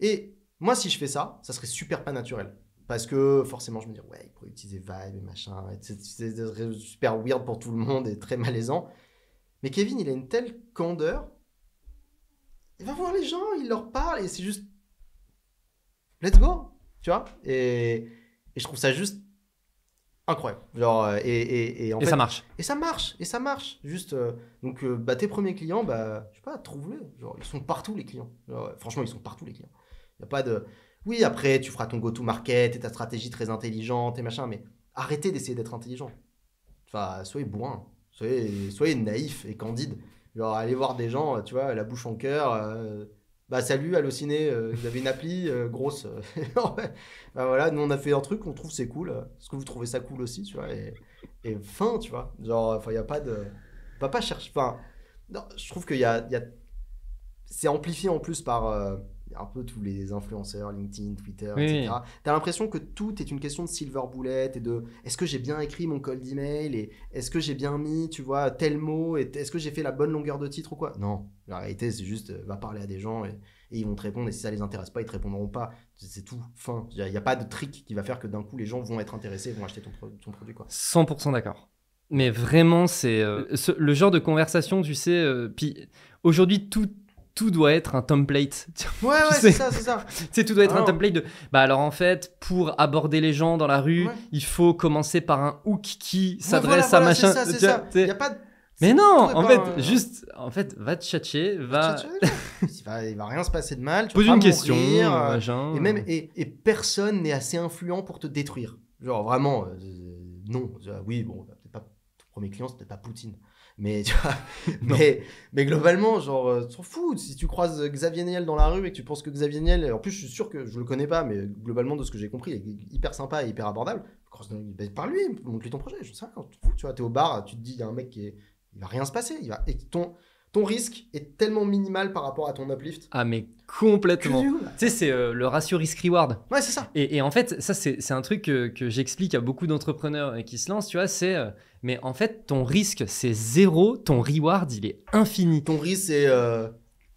Et... Moi, si je fais ça, ça serait super pas naturel. Parce que forcément, je me dis, ouais, il pourrait utiliser Vibe et machin. C'est, c'est, c'est super weird pour tout le monde et très malaisant. Mais Kevin, il a une telle candeur. Il va voir les gens, il leur parle et c'est juste... Let's go, tu vois, et, et je trouve ça juste incroyable. Genre, et et, et, en et fait, ça marche. Et ça marche, et ça marche. Juste, euh, donc, euh, bah, tes premiers clients, bah, je sais pas, trouve-les. Genre, ils sont partout, les clients. Genre, franchement, ils sont partout, les clients. Il n'y a pas de... Oui, après, tu feras ton go-to-market et ta stratégie très intelligente et machin, mais arrêtez d'essayer d'être intelligent. Enfin, soyez bourrin, soyez, soyez naïf et candide. Genre, allez voir des gens, tu vois, la bouche en cœur. Euh, bah, salut, Allociné, euh, vous avez une appli euh, grosse. Bah, voilà, nous, on a fait un truc, on trouve c'est cool. Est-ce que vous trouvez ça cool aussi, tu vois, et, et fin, tu vois. Genre, enfin, il n'y a pas de... On va pas chercher... Enfin, non, je trouve qu'il y a... Y a... C'est amplifié en plus par... Euh, un peu tous les influenceurs, LinkedIn, Twitter, oui, et cetera. Oui. T'as l'impression que tout est une question de silver bullet et de est-ce que j'ai bien écrit mon cold email et est-ce que j'ai bien mis, tu vois, tel mot et est-ce que j'ai fait la bonne longueur de titre ou quoi? Non, la réalité, c'est juste va parler à des gens et, et ils vont te répondre et si ça les intéresse pas, ils te répondront pas. C'est tout, fin. Il n'y a, a pas de trick qui va faire que d'un coup, les gens vont être intéressés et vont acheter ton, pro- ton produit, quoi. cent pour cent d'accord. Mais vraiment, c'est euh, ce, le genre de conversation, tu sais, euh, puis aujourd'hui, tout Tout doit être un template. Ouais, ouais, c'est ça, c'est ça. Tu sais, tout doit être alors... un template de... Bah alors, en fait, pour aborder les gens dans la rue, ouais, il faut commencer par un hook qui s'adresse ouais, voilà, à voilà, machin... C'est ça, c'est ça. Il y a pas de... Mais c'est non, en fait, un... juste... En fait, va te tchatcher, va... Te tchatcher, il, va il va rien se passer de mal. Tu pose vas une question, mourir, euh, machin... Et, même, et, et personne n'est assez influent pour te détruire. Genre, vraiment, euh, non. Oui, bon, peut-être pas... Ton premier client, c'est peut-être pas Poutine. Mais, tu vois, mais, mais globalement, genre, tu t'en fous. Si tu croises Xavier Niel dans la rue et que tu penses que Xavier Niel, en plus, je suis sûr que je le connais pas, mais globalement, de ce que j'ai compris, il est hyper sympa et hyper abordable. Ben, par lui, montre-lui ton projet. Je sais pas, tu tu vois, t'es au bar, tu te dis, il y a un mec qui est, il va rien se passer. Il va, et ton, ton risque est tellement minimal par rapport à ton uplift. Ah, mais complètement. Tu sais, c'est euh, le ratio risk-reward. Ouais, c'est ça. Et, et en fait, ça, c'est, c'est un truc que, que j'explique à beaucoup d'entrepreneurs qui se lancent, tu vois, c'est. Euh, Mais en fait, ton risque, c'est zéro. Ton reward, il est infini. Ton risque, c'est euh,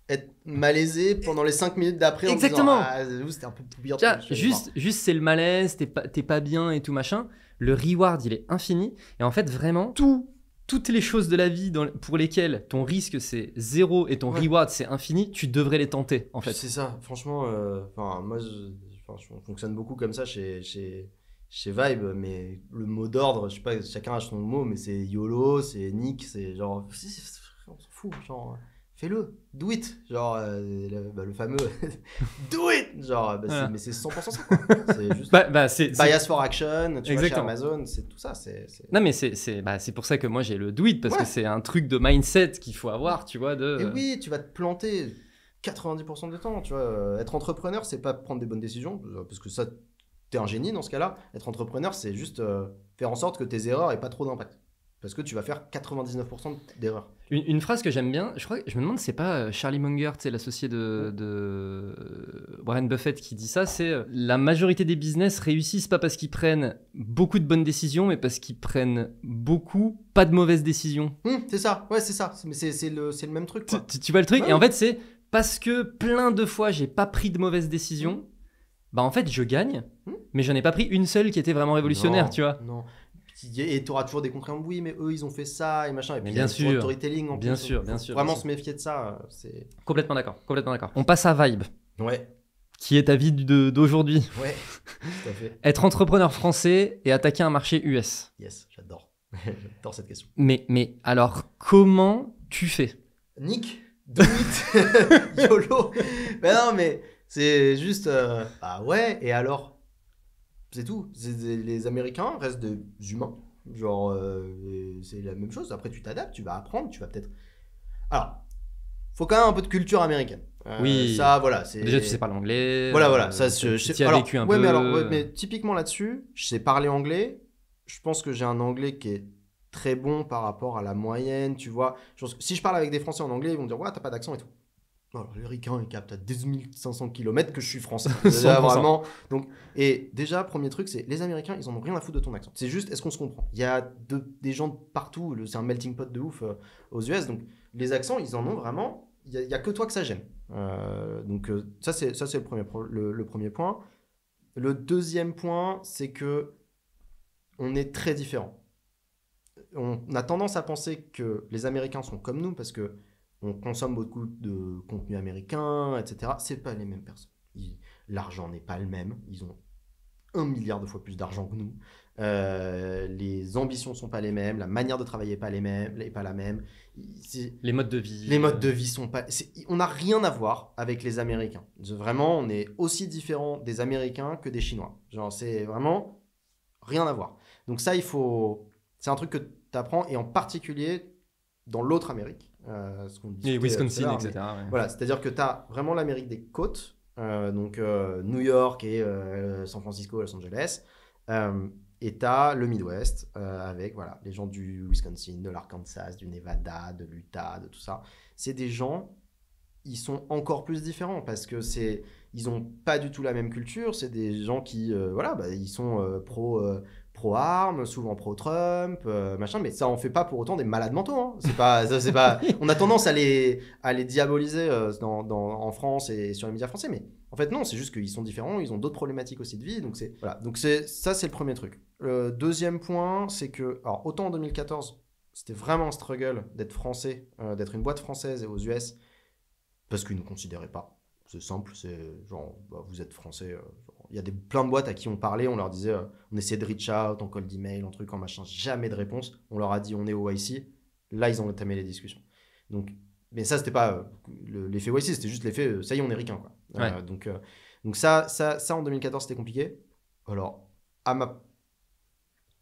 être malaisé pendant les cinq minutes d'après. Exactement. En disant, ah, c'était un peu bouillant. Juste, juste, c'est le malaise, t'es pas, t'es pas bien et tout machin. Le reward, il est infini. Et en fait, vraiment, tout, toutes les choses de la vie dans, pour lesquelles ton risque, c'est zéro et ton ouais. reward, c'est infini, tu devrais les tenter, en fait. C'est ça. Franchement, euh, moi, je, on fonctionne beaucoup comme ça chez... chez... chez Vibe, mais le mot d'ordre, je sais pas, chacun a son mot, mais c'est YOLO, c'est Nick, c'est genre, on s'en fout, genre, fais-le, do it, genre, euh, le, bah, le fameux do it, genre, bah, voilà. c'est, mais c'est cent pour cent ça, quoi. C'est juste bah, bah, c'est, bias c'est... for action, tu vois, chez Amazon, c'est tout ça, c'est... c'est... Non, mais c'est, c'est, bah, c'est pour ça que moi j'ai le do it, parce ouais. que c'est un truc de mindset qu'il faut avoir, tu vois, de... Et oui, tu vas te planter quatre-vingt-dix pour cent du temps, tu vois, être entrepreneur, c'est pas prendre des bonnes décisions, parce que ça... T'es un génie dans ce cas-là. Être entrepreneur, c'est juste euh, faire en sorte que tes erreurs aient pas trop d'impact. Parce que tu vas faire quatre-vingt-dix-neuf pour cent d'erreurs. Une, une phrase que j'aime bien, je, crois, je me demande, c'est pas Charlie Munger, l'associé de, de Warren Buffett, qui dit ça, c'est « La majorité des business réussissent pas parce qu'ils prennent beaucoup de bonnes décisions, mais parce qu'ils prennent beaucoup, pas de mauvaises décisions. Mmh, » C'est ça, ouais, c'est ça, mais c'est le, le même truc. Tu, tu vois le truc ouais, et ouais. En fait, c'est parce que plein de fois, j'ai pas pris de mauvaises décisions, mmh. bah en fait, je gagne, mmh. mais j'en ai pas pris une seule qui était vraiment révolutionnaire, non, tu vois. Non. Et tu auras toujours des compréhensions, oui, mais eux, ils ont fait ça et machin. Et puis, bien sûr, storytelling en bien plus. Sûr, bien sûr. Vraiment bien sûr. Se méfier de ça. C'est complètement d'accord. Complètement d'accord. On passe à Vibe. Ouais. Qui est ta vie d'aujourd'hui. Ouais. Tout à fait. Être entrepreneur français et attaquer un marché U S. Yes, j'adore. J'adore cette question. Mais, mais alors, comment tu fais? Nick, do it. YOLO. Ben non, mais c'est juste. Euh, bah ouais, et alors? C'est tout. Les Américains restent des humains. Genre, euh, c'est la même chose. Après, tu t'adaptes, tu vas apprendre, tu vas peut-être... Alors, faut quand même un peu de culture américaine. Euh, oui. Ça, voilà. Déjà, tu sais parler anglais. Voilà, voilà. Euh, ça, je, je sais... alors, vécu un ouais, peu... mais alors, ouais, mais typiquement là-dessus, je sais parler anglais. Je pense que j'ai un anglais qui est très bon par rapport à la moyenne, tu vois. Je pense que si je parle avec des Français en anglais, ils vont me dire « Ouais, t'as pas d'accent et tout. » Alors, les ricains, ils captent à deux mille cinq cents kilomètres que je suis français. Là, vraiment. Donc, et déjà, premier truc, c'est les Américains, ils en ont rien à foutre de ton accent. C'est juste, est-ce qu'on se comprend? Il y a de, des gens partout. C'est un melting pot de ouf euh, aux U S. Donc, les accents, ils en ont vraiment. Il n'y a, a que toi que ça gêne. Euh, donc, euh, ça, c'est le premier, le, le premier point. Le deuxième point, c'est que on est très différents. On a tendance à penser que les Américains sont comme nous parce que on consomme beaucoup de contenu américain, et cetera. C'est pas les mêmes personnes. L'argent n'est pas le même. Ils ont un milliard de fois plus d'argent que nous. Euh, les ambitions sont pas les mêmes. La manière de travailler n'est pas, pas la même. Les modes de vie. Les modes de vie sont pas... On n'a rien à voir avec les Américains. Vraiment, on est aussi différent des Américains que des Chinois. Genre, c'est vraiment rien à voir. Donc ça, il faut... C'est un truc que tu apprends, et en particulier dans l'autre Amérique. Euh, ce qu'on disait, et Wisconsin, et cetera. Ouais. Voilà, c'est-à-dire que tu as vraiment l'Amérique des côtes, euh, donc euh, New York et euh, San Francisco, Los Angeles, euh, et tu as le Midwest euh, avec voilà, les gens du Wisconsin, de l'Arkansas, du Nevada, de l'Utah, de tout ça. C'est des gens, ils sont encore plus différents parce que c'est, ils n'ont pas du tout la même culture. C'est des gens qui, euh, voilà, bah, ils sont euh, pro. Euh, pro-armes, souvent pro-Trump, euh, machin, mais ça en fait pas pour autant des malades mentaux. Hein. C'est pas, c'est pas, on a tendance à les, à les diaboliser euh, dans, dans, en France et sur les médias français, mais en fait non, c'est juste qu'ils sont différents, ils ont d'autres problématiques aussi de vie, donc c'est, voilà. Donc c'est, ça c'est le premier truc. Le deuxième point, c'est que, alors autant en deux mille quatorze, c'était vraiment un struggle d'être français, euh, d'être une boîte française et aux U S, parce qu'ils nous considéraient pas. C'est simple, c'est genre, bah, vous êtes français. Euh, genre. Il y a des, plein de boîtes à qui on parlait, on leur disait, euh, on essayait de reach out, en call d'email, en truc, en machin, jamais de réponse. On leur a dit, on est au Y C. Là, ils ont entamé les discussions. Donc, mais ça, c'était pas euh, l'effet Y C, c'était juste l'effet, euh, ça y est, on est ricain, quoi. Ouais. Euh, donc, euh, donc ça, ça, ça, en deux mille quatorze, c'était compliqué. Alors, à ma...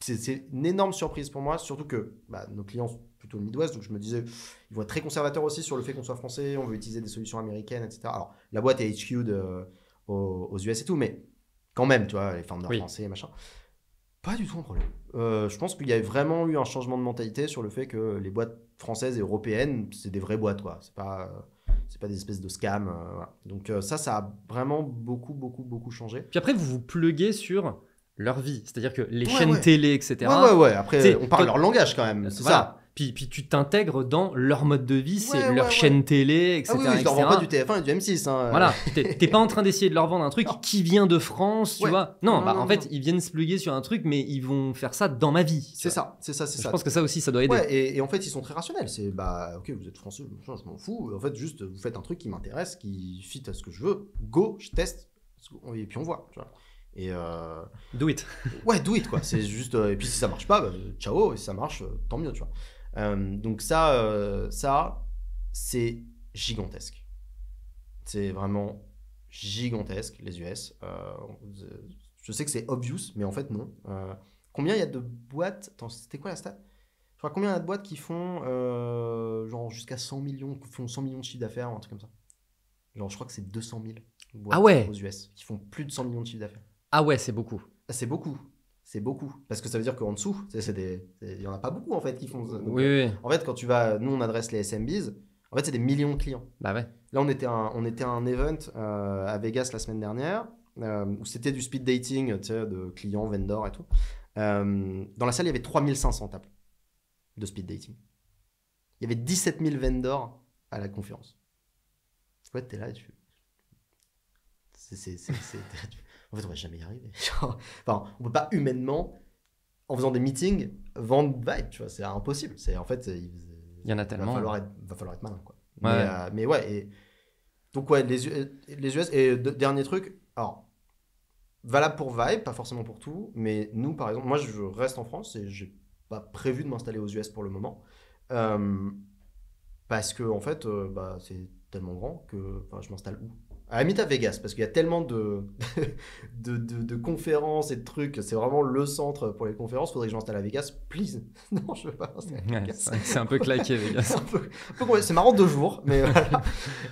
c'est une énorme surprise pour moi, surtout que bah, nos clients sont plutôt le Midwest, donc je me disais, ils vont être très conservateurs aussi sur le fait qu'on soit français, on veut utiliser des solutions américaines, et cetera. Alors, la boîte est H Q de, aux, aux U S et tout, mais quand même, tu vois, les founders oui. français, machin, pas du tout un problème. Euh, je pense qu'il y a vraiment eu un changement de mentalité sur le fait que les boîtes françaises et européennes, c'est des vraies boîtes, quoi. C'est pas... c'est pas des espèces de scams. Euh, voilà. Donc euh, ça, ça a vraiment beaucoup, beaucoup, beaucoup changé. Puis après, vous vous pluguez sur... leur vie, c'est-à-dire que les ouais, chaînes ouais. télé, et cetera. Ouais, ouais, ouais. Après, on parle leur langage quand même, c'est voilà. ça. Puis, puis tu t'intègres dans leur mode de vie, c'est ouais, leur ouais, chaîne ouais. télé, et cetera. Ah oui, oui, je ne leur vends pas du T F un et du M six. Hein. Voilà, t'es pas en train d'essayer de leur vendre un truc non. qui vient de France, tu ouais. vois. Non, non, bah, non, en non, fait, non. ils viennent se pluguer sur un truc, mais ils vont faire ça dans ma vie. C'est ça, c'est ça, c'est ça. Je pense que ça aussi, ça doit aider. Ouais, et, et en fait, ils sont très rationnels. C'est, bah, ok, vous êtes français, je m'en fous. En fait, juste, vous faites un truc qui m'intéresse, qui fit à ce que je veux. Go, je teste, et puis on voit, tu vois. Et euh... do it. Ouais, do it quoi. C'est juste. Euh, et puis si ça marche pas, bah, ciao. Et si ça marche, euh, tant mieux, tu vois. Euh, donc ça, euh, ça, c'est gigantesque. C'est vraiment gigantesque les U S. Euh, je sais que c'est obvious, mais en fait non. Euh, combien il y a de boîtes? Attends, c'était quoi la stat? Je crois combien il y a de boîtes qui font euh, genre jusqu'à cent millions, qui font cent millions de chiffre d'affaires, un truc comme ça. Genre je crois que c'est deux cent mille boîtes ah ouais. aux U S qui font plus de cent millions de chiffre d'affaires. Ah ouais, c'est beaucoup. C'est beaucoup. c'est beaucoup. Parce que ça veut dire qu'en dessous, il n'y en a pas beaucoup en fait qui font. Donc, oui, oui. En fait, quand tu vas, nous on adresse les S M Bs, en fait c'est des millions de clients. Bah ouais. Là, on était un, on était à un event euh, à Vegas la semaine dernière, euh, où c'était du speed dating, tu sais, de clients, vendors et tout. Euh, dans la salle, il y avait trois mille cinq cents tables de speed dating. Il y avait dix-sept mille vendors à la conférence. Ouais, t'es là, tu... C'est, c'est, c'est, c'est... En fait, on va jamais y arriver. Enfin, on peut pas humainement, en faisant des meetings, vendre Vibe, tu vois, c'est impossible. C'est, en fait, il, il y en a tellement. Va falloir être, va falloir être malin, quoi. Ouais. Mais, euh, mais ouais, et... donc ouais, les, les U S, et de, dernier truc, alors, valable pour Vibe, pas forcément pour tout, mais nous, par exemple, moi, je reste en France et j'ai pas prévu de m'installer aux U S pour le moment. Euh, parce que, en fait, euh, bah, c'est tellement grand que enfin, je m'installe où? À la limite à Vegas, parce qu'il y a tellement de, de, de, de conférences et de trucs, c'est vraiment le centre pour les conférences, faudrait que je m'installe à Vegas, please. Non, je veux pas m'installer à Vegas. Ouais, c'est un peu claqué, Vegas. C'est, un peu, un peu, c'est marrant deux jours, mais voilà.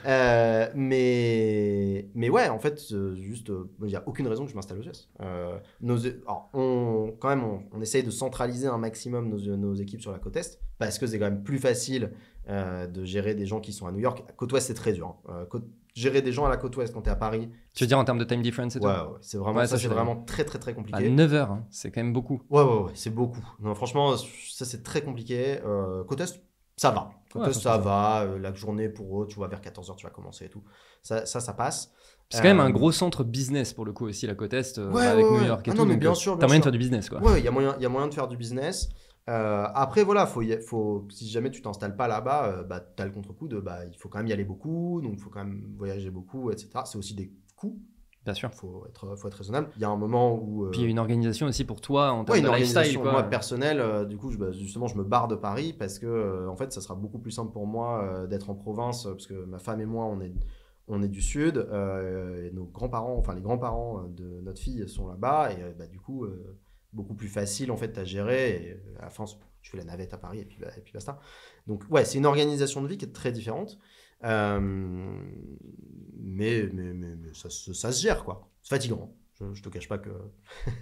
euh, mais, mais ouais, en fait, juste, il n'y a aucune raison que je m'installe aux U S. Euh, nos, alors, on, quand même, on, on essaye de centraliser un maximum nos, nos équipes sur la côte Est, parce que c'est quand même plus facile euh, de gérer des gens qui sont à New York. Côte Ouest, c'est très dur. Hein. Côte, gérer des gens à la côte ouest quand t'es à Paris. Tu veux dire en termes de time difference et ouais, tout ouais, c'est vraiment, ouais, ça, ça c'est vraiment très très très compliqué. À neuf heures, hein, c'est quand même beaucoup. Ouais, ouais, ouais, c'est beaucoup. Non, franchement, ça c'est très compliqué. Euh, côte est, ça va. Côte ouais, est, ça, ça va. Euh, la journée pour eux, tu vois, vers quatorze heures, tu vas commencer et tout. Ça, ça, ça passe. C'est euh... quand même un gros centre business pour le coup aussi, la côte est, euh, ouais, avec ouais, New York ouais. et ah, tout. Non, mais bien sûr. T'as moyen de faire du business, quoi. Ouais, il y a moyen, il y a moyen de faire du business. Euh, après voilà, faut, faut, si jamais tu t'installes pas là-bas, euh, bah, tu as le contre-coup de bah, il faut quand même y aller beaucoup, donc il faut quand même voyager beaucoup, et cetera. C'est aussi des coûts. Bien sûr. Il faut être, faut être raisonnable. Il y a un moment où... Euh... Puis il y a une organisation aussi pour toi en termes ouais, une de organisation, lifestyle. Quoi. Moi, personnel, euh, du coup, je, bah, justement, je me barre de Paris parce que euh, en fait, ça sera beaucoup plus simple pour moi euh, d'être en province parce que ma femme et moi, on est... On est du sud, euh, et nos grands-parents, enfin les grands-parents de notre fille sont là-bas, et bah, du coup, euh, beaucoup plus facile en fait à gérer. Et à la fin, tu fais la navette à Paris, et puis, bah, et puis basta. Donc ouais, c'est une organisation de vie qui est très différente, euh, mais, mais, mais, mais ça, ça, ça se gère, quoi. C'est fatigant. Je, je te cache pas que,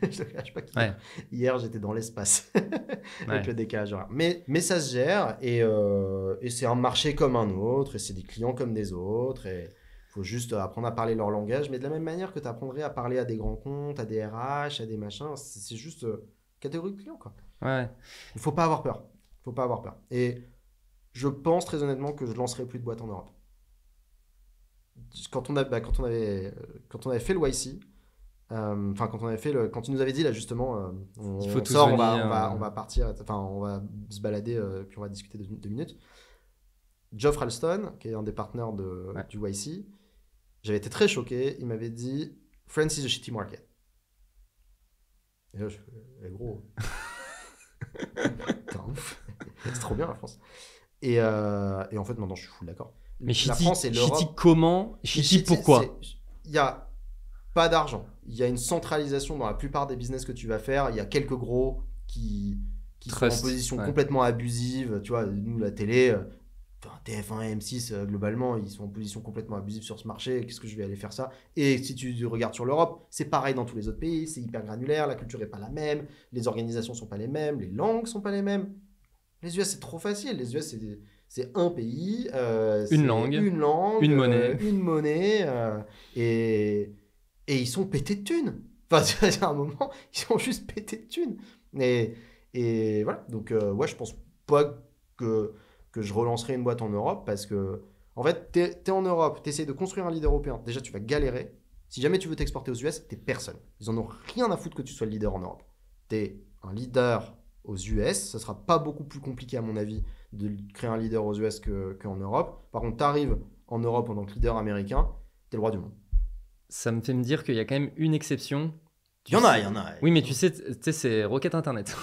je te cache pas que ouais. Hier j'étais dans l'espace avec ouais. le décalage horaire. Mais, mais ça se gère, et, euh, et c'est un marché comme un autre, et c'est des clients comme des autres, et... faut juste apprendre à parler leur langage, mais de la même manière que tu apprendrais à parler à des grands comptes, à des R H, à des machins, c'est, c'est juste euh, catégorie de clients, quoi. Ouais. Il faut pas avoir peur. Il faut pas avoir peur. Et je pense très honnêtement que je lancerai plus de boîtes en Europe. Quand on a, bah, quand on avait, quand on avait fait le Y C, enfin euh, quand on avait fait le, quand ils nous avaient dit là justement, euh, on, il faut on sort, on va, on va, on va partir, enfin on va se balader, euh, puis on va discuter deux, deux minutes. Geoff Ralston, qui est un des partenaires de, ouais. du Y C. J'avais été très choqué. Il m'avait dit « France is a shitty market ». Et là, je fais « gros, putain, ouf, c'est trop bien la France ». Et, euh, et en fait, maintenant, je suis full d'accord. Mais la shitty, France et l'Europe... Shitty comment shitty, shitty pourquoi? Il n'y a pas d'argent. Il y a une centralisation dans la plupart des business que tu vas faire. Il y a quelques gros qui, qui sont en position ouais. complètement abusive. Tu vois, nous, la télé... T F un et M six, globalement, ils sont en position complètement abusive sur ce marché. Qu'est-ce que je vais aller faire ça? Et si tu regardes sur l'Europe, c'est pareil dans tous les autres pays. C'est hyper granulaire. La culture n'est pas la même. Les organisations ne sont pas les mêmes. Les langues ne sont pas les mêmes. Les U S, c'est trop facile. Les U S, c'est, c'est un pays. Euh, une, c'est langue, une langue. Une monnaie. Euh, une monnaie. Euh, et, et ils sont pétés de thunes. Enfin, c'est à un moment, ils sont juste pétés de thunes. Et, et voilà. Donc, euh, ouais, je pense pas que... que je relancerai une boîte en Europe parce que, en fait, t'es, t'es en Europe, t'essayes de construire un leader européen. Déjà, tu vas galérer. Si jamais tu veux t'exporter aux U S, t'es personne. Ils en ont rien à foutre que tu sois le leader en Europe. T'es un leader aux U S. Ça sera pas beaucoup plus compliqué, à mon avis, de créer un leader aux U S que, qu'en Europe. Par contre, t'arrives en Europe en tant que leader américain, t'es le roi du monde. Ça me fait me dire qu'il y a quand même une exception. Il y en a, il y en a. Oui, mais tu sais, c'est Rocket Internet.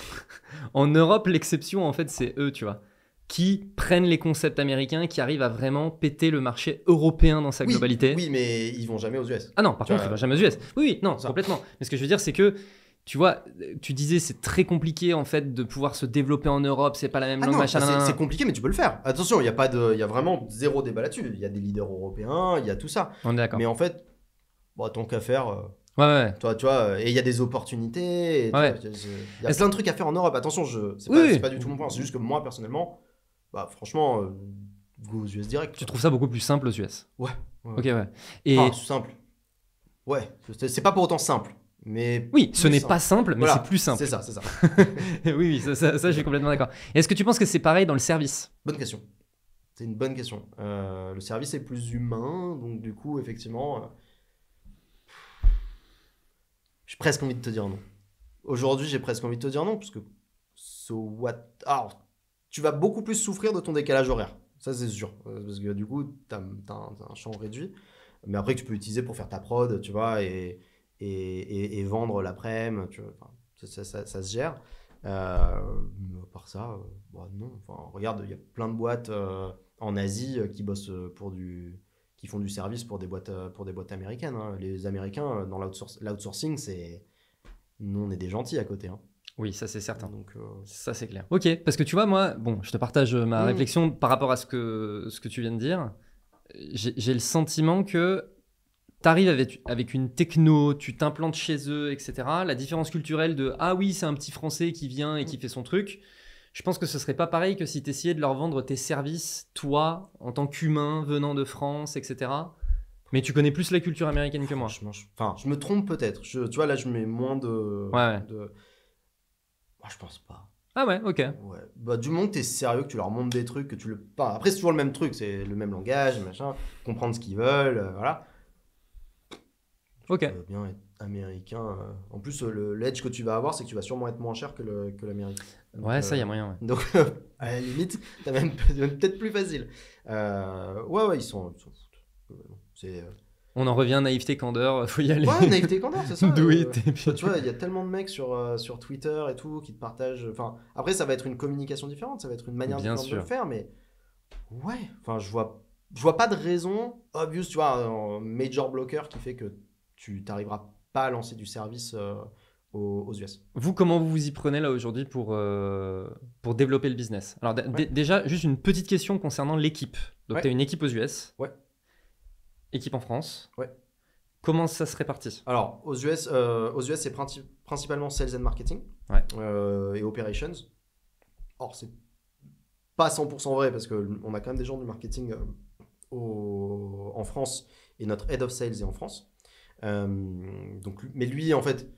En Europe, l'exception, en fait, c'est eux, tu vois, qui prennent les concepts américains, qui arrivent à vraiment péter le marché européen dans sa oui, globalité. Oui, mais ils vont jamais aux U S. Ah non, par tu contre, vois, ils vont jamais aux U S. Oui, oui, non, ça. Complètement. Mais ce que je veux dire, c'est que, tu vois, tu disais, c'est très compliqué, en fait, de pouvoir se développer en Europe, c'est pas la même ah langue, non, machin. C'est, c'est compliqué, mais tu peux le faire. Attention, il y a pas de, il y a vraiment zéro débat là-dessus. Il y a des leaders européens, il y a tout ça. On est d'accord. Mais en fait, bon, tant qu'à faire... Euh... Ouais, ouais. Toi, tu vois, et il y a des opportunités. Il ouais. y a plein de trucs à faire en Europe. Attention, je... c'est oui. pas, pas du tout mon point. C'est juste que moi, personnellement, bah, franchement, euh, go aux U S direct. Tu quoi. trouves ça beaucoup plus simple aux U S? Ouais. ouais. Ok, ouais. Et... Enfin, simple. Ouais. C'est pas pour autant simple. Mais oui, ce n'est pas simple, mais voilà. c'est plus simple. C'est ça, c'est ça. oui, oui, ça, ça, ça je suis complètement d'accord. Est-ce que tu penses que c'est pareil dans le service? Bonne question. C'est une bonne question. Euh, le service est plus humain, donc du coup, effectivement, euh... j'ai presque envie de te dire non. Aujourd'hui, j'ai presque envie de te dire non, parce que so what... Alors, tu vas beaucoup plus souffrir de ton décalage horaire. Ça, c'est sûr, parce que du coup, t'as, t'as un, t'as un champ réduit, mais après que tu peux utiliser pour faire ta prod, tu vois, et... Et, et, et vendre l'après-midi, enfin, ça, ça, ça, ça se gère. Euh, par ça, euh, bah non. Enfin, regarde, il y a plein de boîtes euh, en Asie euh, qui bossent pour du, qui font du service pour des boîtes, euh, pour des boîtes américaines. Hein. Les Américains dans l'outsourcing, c'est, nous on est des gentils à côté. Hein. Oui, ça c'est certain. Donc euh... ça c'est clair. Ok, parce que tu vois, moi, bon, je te partage ma mmh. réflexion par rapport à ce que ce que tu viens de dire. J'ai le sentiment que t'arrives avec, avec une techno, tu t'implantes chez eux, et cetera. La différence culturelle de « Ah oui, c'est un petit Français qui vient et qui fait son truc », je pense que ce serait pas pareil que si t'essayais de leur vendre tes services, toi, en tant qu'humain, venant de France, et cetera. Mais tu connais plus la culture américaine que moi. Je, je, enfin, je me trompe peut-être. Je, tu vois, là, je mets moins de... Ouais. de... Moi, je pense pas. Ah ouais, ok. Ouais. Bah, du moment que t'es sérieux, que tu leur montres des trucs, que tu le... Bah, après, c'est toujours le même truc, c'est le même langage, machin, comprendre ce qu'ils veulent, euh, voilà. Okay. Euh, bien être américain. Euh... En plus, euh, l'edge que tu vas avoir, c'est que tu vas sûrement être moins cher que l'américain. Ouais, euh... ça, il y a moyen. Ouais. Donc, euh, à la limite, t'as même peut-être plus facile. Euh... Ouais, ouais, ils sont. Ils sont... Euh... On en revient naïveté, candeur, faut y aller. Ouais, naïveté, candeur, c'est ça. Do euh... it, et puis... Tu vois, il y a tellement de mecs sur, euh, sur Twitter et tout qui te partagent. Enfin, après, ça va être une communication différente, ça va être une manière bien différente sûr. de le faire, mais ouais. Enfin, je vois, je vois pas de raison obvious, tu vois, un major blocker qui fait que tu n'arriveras pas à lancer du service euh, aux, aux U S. Vous, comment vous vous y prenez là aujourd'hui pour, euh, pour développer le business? Alors ouais. déjà, juste une petite question concernant l'équipe. Donc ouais. tu as une équipe aux U S, ouais. équipe en France. Ouais. Comment ça se répartit? Alors aux U S, euh, aux U S c'est princi principalement sales and marketing ouais. euh, et operations. Or, c'est pas cent pour cent vrai parce qu'on a quand même des gens du marketing euh, au... en France et notre head of sales est en France. Euh, donc, mais lui, en fait,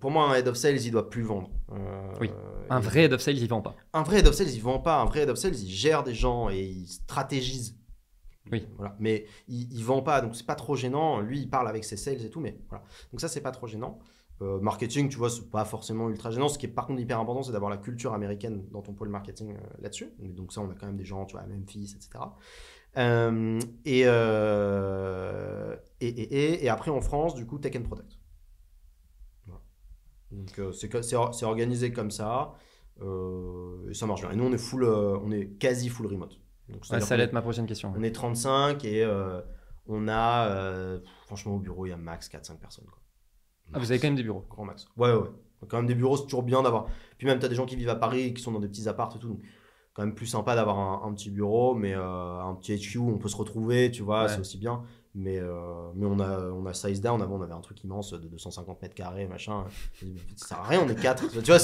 pour moi, un head of sales, il doit plus vendre. Euh, oui. Un vrai head of sales, il vend pas. Un vrai head of sales, il vend pas. Un vrai head of sales, il gère des gens et il stratégise. Oui. Voilà. Mais il, il vend pas, donc c'est pas trop gênant. Lui, il parle avec ses sales et tout, mais voilà. Donc ça, c'est pas trop gênant. Euh, marketing, tu vois, c'est pas forcément ultra gênant. Ce qui est par contre hyper important, c'est d'avoir la culture américaine dans ton pôle marketing euh, là-dessus. Donc ça, on a quand même des gens, tu vois, à Memphis, et cetera. Euh, et, euh, et, et, et après en France, du coup, Tech and Product. Voilà. Donc euh, c'est organisé comme ça, euh, et ça marche bien. Et nous, on est full, euh, on est quasi full remote. Donc, ouais, ça allait être ma prochaine question. On est trente-cinq et euh, on a, euh, franchement, au bureau, il y a max quatre cinq personnes. Quoi. Max. Ah, vous avez quand même des bureaux. Grand max. Ouais, ouais. Donc, quand même des bureaux, c'est toujours bien d'avoir. Puis même, tu as des gens qui vivent à Paris et qui sont dans des petits apparts et tout. Donc, quand même plus sympa d'avoir un, un petit bureau, mais euh, un petit H Q, on peut se retrouver, tu vois, ouais. c'est aussi bien. Mais, euh, mais on, a, on a size down. Avant, on avait un truc immense de deux cent cinquante mètres carrés, machin. Ça sert à rien, on est quatre. Tu vois,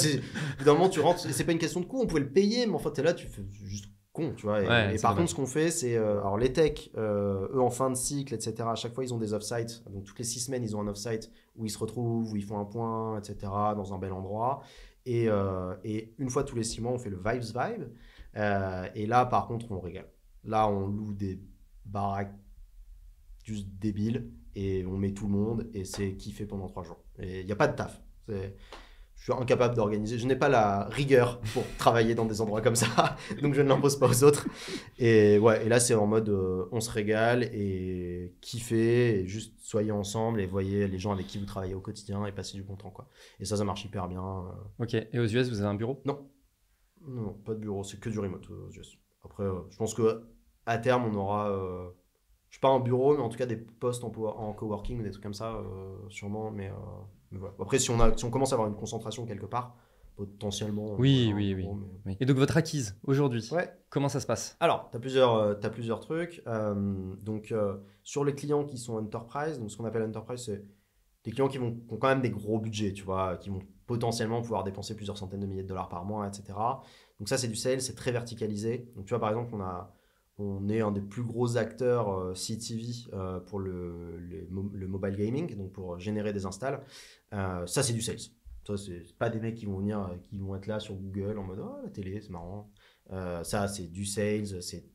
d'un moment, tu rentres, c'est pas une question de coût, on pouvait le payer, mais en fait, t'es là, tu fais juste con, tu vois. Et, ouais, et par vrai. contre, ce qu'on fait, c'est. Euh, alors, les techs, euh, eux, en fin de cycle, et cetera, à chaque fois, ils ont des off-sites. Donc, toutes les six semaines, ils ont un off-site où ils se retrouvent, où ils font un point, et cetera, dans un bel endroit. Et, euh, et une fois tous les six mois, on fait le Vibes Vibe. Euh, et là, par contre, on régale. Là, on loue des baraques juste débiles et on met tout le monde et c'est kiffé pendant trois jours. Et il n'y a pas de taf. Je suis incapable d'organiser. Je n'ai pas la rigueur pour travailler dans des endroits comme ça, donc je ne l'impose pas aux autres. Et, ouais, et là, c'est en mode euh, on se régale et kiffé. Et juste soyez ensemble et voyez les gens avec qui vous travaillez au quotidien et passez du bon temps. Quoi. Et ça, ça marche hyper bien. Euh... Ok. Et aux U S, vous avez un bureau? Non. Non, pas de bureau, c'est que du remote aux U S. Après, euh, je pense qu'à terme, on aura, euh, je sais pas un bureau, mais en tout cas des postes en, en coworking, des trucs comme ça, euh, sûrement. Mais, euh, mais voilà. Après, si on, a, si on commence à avoir une concentration quelque part, potentiellement. Oui, oui, oui. Bureau, mais... oui. Et donc, votre acquise aujourd'hui, ouais. comment ça se passe? Alors, tu as plusieurs, euh, t'as plusieurs trucs. Euh, donc, euh, sur les clients qui sont enterprise, donc ce qu'on appelle enterprise, c'est des clients qui, vont, qui ont quand même des gros budgets, tu vois, qui vont potentiellement pouvoir dépenser plusieurs centaines de milliers de dollars par mois, et cetera. Donc ça, c'est du sales, c'est très verticalisé. Donc tu vois, par exemple, on, a, on est un des plus gros acteurs euh, C T V euh, pour le, le, le mobile gaming, donc pour générer des installs. Euh, ça, c'est du sales. Ça, c'est pas des mecs qui vont venir, qui vont être là sur Google en mode oh, la télé, c'est marrant. Euh, ça, c'est du sales, c'est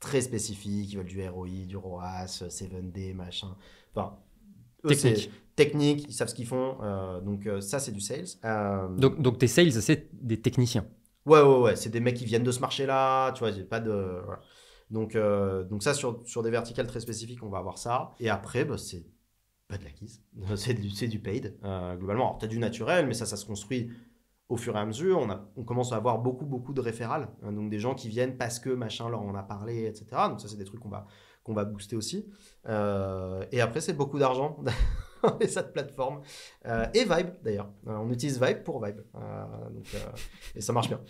très spécifique. Ils veulent du R O I, du R O A S, sept D, machin. Enfin, eux, technique. C'est technique, ils savent ce qu'ils font. Euh, donc, euh, ça, c'est du sales. Euh... Donc, donc, tes sales, c'est des techniciens. Ouais, ouais, ouais. C'est des mecs qui viennent de ce marché-là. Tu vois, j'ai pas de. Voilà. Donc, euh, donc, ça, sur, sur des verticales très spécifiques, on va avoir ça. Et après, bah, c'est pas de l'acquise. c'est, du, c'est du paid, euh, globalement. Alors, t'as du naturel, mais ça, ça se construit au fur et à mesure. On, a, on commence à avoir beaucoup, beaucoup de référals. Hein, donc, des gens qui viennent parce que machin leur en a parlé, et cetera. Donc, ça, c'est des trucs qu'on va, qu'on va booster aussi. Euh, et après, c'est beaucoup d'argent. Et cette plateforme euh, et Vibe d'ailleurs euh, on utilise Vibe pour Vibe euh, donc, euh, et ça marche bien.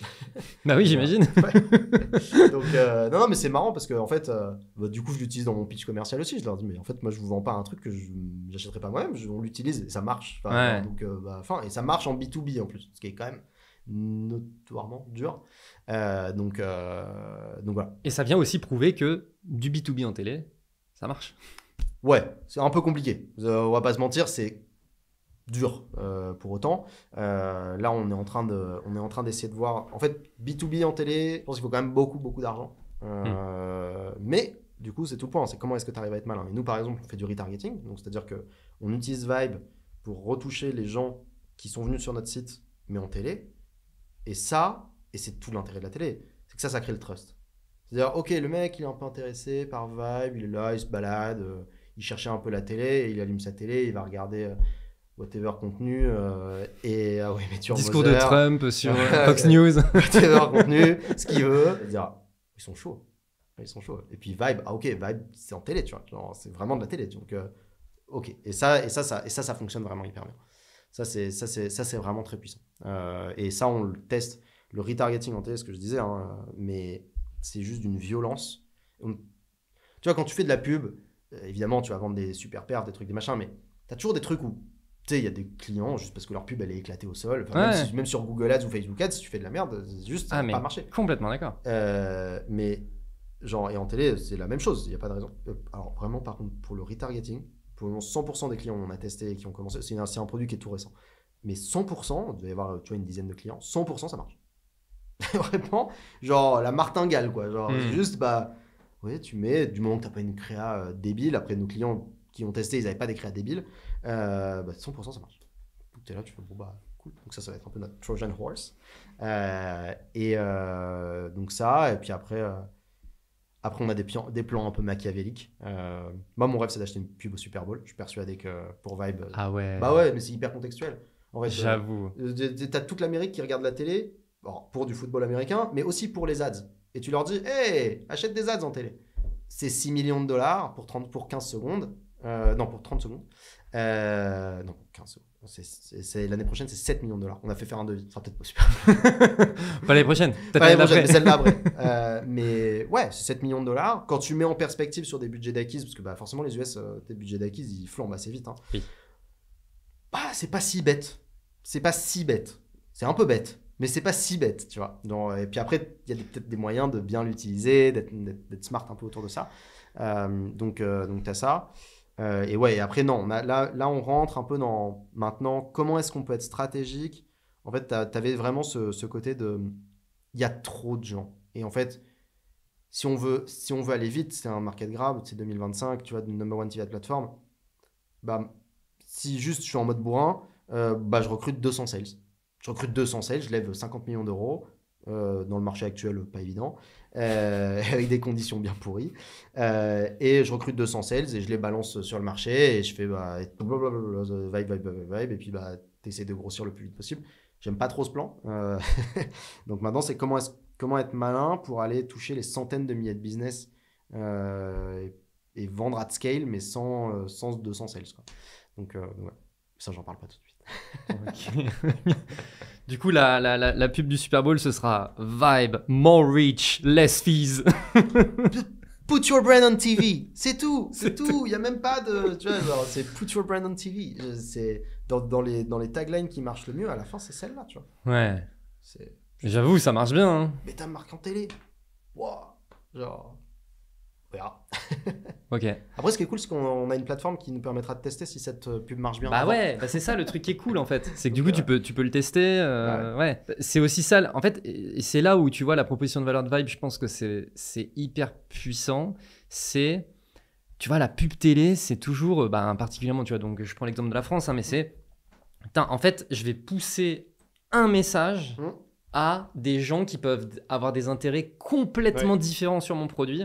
Bah oui, j'imagine. Ouais. Donc euh, non, non mais c'est marrant parce que en fait euh, bah, du coup je l'utilise dans mon pitch commercial aussi. Je leur dis mais en fait moi je vous vends pas un truc que je n'achèterai pas moi-même, je, on l'utilise et ça marche. Enfin, ouais. Donc euh, bah, fin, et ça marche en B deux B en plus, ce qui est quand même notoirement dur. Euh, donc euh, donc voilà. Et ça vient aussi prouver que du B deux B en télé ça marche. Ouais, c'est un peu compliqué, euh, on va pas se mentir, c'est dur euh, pour autant. Euh, là, on est en train de, on est en train d'essayer de voir. En fait, B deux B en télé, je pense qu'il faut quand même beaucoup, beaucoup d'argent. Euh, mmh. Mais du coup, c'est tout le point, c'est comment est-ce que tu arrives à être malin. Et nous, par exemple, on fait du retargeting, donc c'est-à-dire qu'on utilise Vibe pour retoucher les gens qui sont venus sur notre site, mais en télé. Et ça, et c'est tout l'intérêt de la télé, c'est que ça, ça crée le trust. C'est-à-dire, ok, le mec, il est un peu intéressé par Vibe, il est là, il se balade. Euh, Il cherchait un peu la télé, il allume sa télé, il va regarder euh, whatever contenu euh, et ah ouais, mais tu discours de Trump sur Fox News, whatever contenu, ce qu'il veut. Et dire, ah, ils sont chauds, ils sont chauds. Et puis Vibe, ah ok, Vibe, c'est en télé, tu vois, genre, c'est vraiment de la télé, donc euh, ok. Et ça, et ça, ça, et ça, ça fonctionne vraiment hyper bien. Ça, c'est, ça, c'est, ça, c'est vraiment très puissant. Euh, et ça, on le teste, le retargeting en télé, ce que je disais, hein, mais c'est juste d'une violence. On... Tu vois, quand tu fais de la pub. Évidemment, tu vas vendre des super perfs, des trucs, des machins, mais tu as toujours des trucs où, tu sais, il y a des clients, juste parce que leur pub, elle est éclatée au sol. Enfin, ouais. même, si, même sur Google Ads ou Facebook Ads, si tu fais de la merde, c'est juste, ça ah, va pas marcher. Complètement d'accord. Euh, mais, genre, et en télé, c'est la même chose, il n'y a pas de raison. Alors, vraiment, par contre, pour le retargeting, pour cent pour cent des clients qu'on a testé et qui ont commencé, c'est un, c'est un produit qui est tout récent. Mais cent pour cent, il devait y avoir, tu vois, une dizaine de clients, cent pour cent, ça marche. Vraiment, genre, la martingale, quoi. Genre, mm. juste, bah. Oui, tu mets, du moment que tu n'as pas une créa euh, débile, après nos clients qui ont testé, ils n'avaient pas des créas débiles, euh, bah, cent pour cent ça marche. Donc tu es là, tu fais bon bah cool. Donc ça, ça va être un peu notre Trojan Horse. Euh, et euh, donc ça, et puis après, euh, après on a des, pian- des plans un peu machiavéliques. Euh, moi, mon rêve, c'est d'acheter une pub au Super Bowl. Je suis persuadé que pour Vibe. Ah ouais. Bah ouais, mais c'est hyper contextuel. En fait, j'avoue. Euh, tu as toute l'Amérique qui regarde la télé, alors, pour du football américain, mais aussi pour les ads. Et tu leur dis, hey, achète des ads en télé. C'est six millions de dollars pour, trente, pour quinze secondes. Euh, non, pour trente secondes. Euh, non, quinze secondes. C'est, c'est, c'est, l'année prochaine, c'est sept millions de dollars. On a fait faire un devis. Ça sera peut-être pas super. Pas l'année prochaine. Peut-être pas l'année prochaine, mais celle-là après. euh, mais ouais, c'est sept millions de dollars. Quand tu mets en perspective sur des budgets d'acquise, parce que bah, forcément, les U S, euh, tes budgets d'acquise, ils flambent assez vite. Hein. Oui. Bah, c'est pas si bête. C'est pas si bête. C'est un peu bête. Mais c'est pas si bête, tu vois. Donc, et puis après, il y a des, peut-être des moyens de bien l'utiliser, d'être, d'être, d'être smart un peu autour de ça. Euh, donc, euh, donc tu as ça. Euh, et ouais, et après, non, on a, là, là, on rentre un peu dans maintenant comment est-ce qu'on peut être stratégique. En fait, tu avais vraiment ce, ce côté de il y a trop de gens. Et en fait, si on veut, si on veut aller vite, c'est un market grab, c'est deux mille vingt-cinq, tu vois, de number one T V de plateforme. Bah, si juste je suis en mode bourrin, euh, bah, je recrute deux cents sales. Je recrute deux cents sales, je lève cinquante millions d'euros, euh, dans le marché actuel, pas évident, euh, avec des conditions bien pourries. Euh, et je recrute deux cents sales et je les balance sur le marché et je fais bah, blablabla, vibe, vibe, vibe, vibe, et puis bah, t'essaies de grossir le plus vite possible. J'aime pas trop ce plan. Euh, donc maintenant, c'est comment, est-ce, comment être malin pour aller toucher les centaines de milliers de business euh, et, et vendre at scale, mais sans, sans deux cents sales. Quoi. Donc, euh, ouais. Ça, j'en parle pas tout de suite. Okay. Du coup, la, la, la, la pub du Super Bowl, ce sera Vibe, more reach, less fees. Put your brand on T V, c'est tout, c'est tout. Il y a même pas de, tu vois, genre, c'est put your brand on T V. C'est dans, dans les dans les taglines qui marchent le mieux. À la fin, c'est celle-là, tu vois. Ouais. J'avoue, ça marche bien. Hein. Mais ta marque en télé, waouh, genre, voilà. Ok. Après, ce qui est cool, c'est qu'on a une plateforme qui nous permettra de tester si cette pub marche bien. Bah ouais, bah c'est ça le truc qui est cool en fait. C'est que du coup, tu peux, tu peux le tester. Euh, ah ouais. Ouais. C'est aussi ça. En fait, c'est là où tu vois la proposition de valeur de Vibe. Je pense que c'est c'est hyper puissant. C'est, tu vois, la pub télé, c'est toujours, bah, particulièrement, tu vois. Donc, je prends l'exemple de la France, hein, mais c'est, putain, en fait, je vais pousser un message mmh. à des gens qui peuvent avoir des intérêts complètement ouais. différents sur mon produit.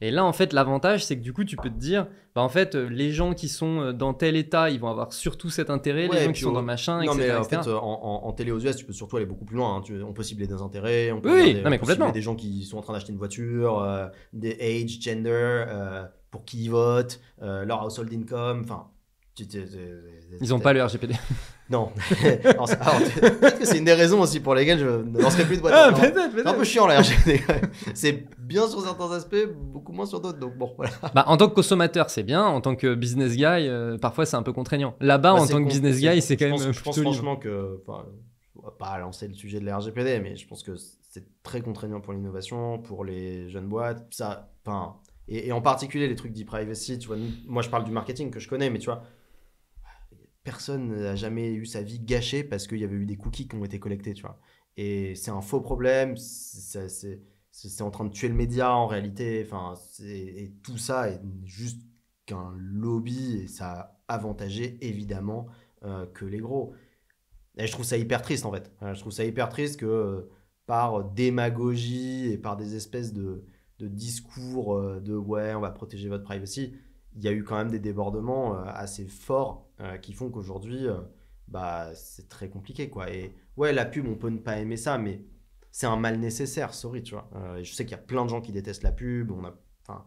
Et là, en fait, l'avantage, c'est que du coup, tu peux te dire, bah, en fait, les gens qui sont dans tel état, ils vont avoir surtout cet intérêt, ouais, les gens qui sont on... dans machin, non, et cetera. Mais, en, et cetera. Fait, en, en, en télé aux U S, tu peux surtout aller beaucoup plus loin. Hein. Tu, on peut cibler des intérêts, on peut, oui, regarder, non, mais on complètement. Peut cibler des gens qui sont en train d'acheter une voiture, euh, des age, gender, euh, pour qui ils votent, euh, leur household income, enfin... Ils n'ont pas le R G P D. Non. Alors, alors, peut-être que c'est une des raisons aussi pour lesquelles je ne lancerai plus de boîte. Ah, c'est un peu chiant la R G P D. C'est bien sur certains aspects, beaucoup moins sur d'autres. Donc bon, voilà. Bah, en tant que consommateur, c'est bien. En tant que business guy, euh, parfois c'est un peu contraignant. Là-bas, bah, en tant que business guy, c'est quand je même. Pense, je pense libre. Franchement que, enfin, on va pas lancer le sujet de la R G P D, mais je pense que c'est très contraignant pour l'innovation, pour les jeunes boîtes. Ça, enfin, et, et en particulier les trucs d'e-privacy. Tu vois, moi, je parle du marketing que je connais, mais tu vois. Personne n'a jamais eu sa vie gâchée parce qu'il y avait eu des cookies qui ont été collectés, tu vois. Et c'est un faux problème, c'est en train de tuer le média en réalité, enfin, et tout ça est juste qu'un lobby et ça a avantagé évidemment euh, que les gros. Et je trouve ça hyper triste en fait. Je trouve ça hyper triste que euh, par démagogie et par des espèces de, de discours euh, de « ouais, on va protéger votre privacy », il y a eu quand même des débordements euh, assez forts euh, qui font qu'aujourd'hui, euh, bah, c'est très compliqué, quoi. Et ouais, la pub, on peut ne pas aimer ça, mais c'est un mal nécessaire, sorry, tu vois. Euh, je sais qu'il y a plein de gens qui détestent la pub, on a, enfin,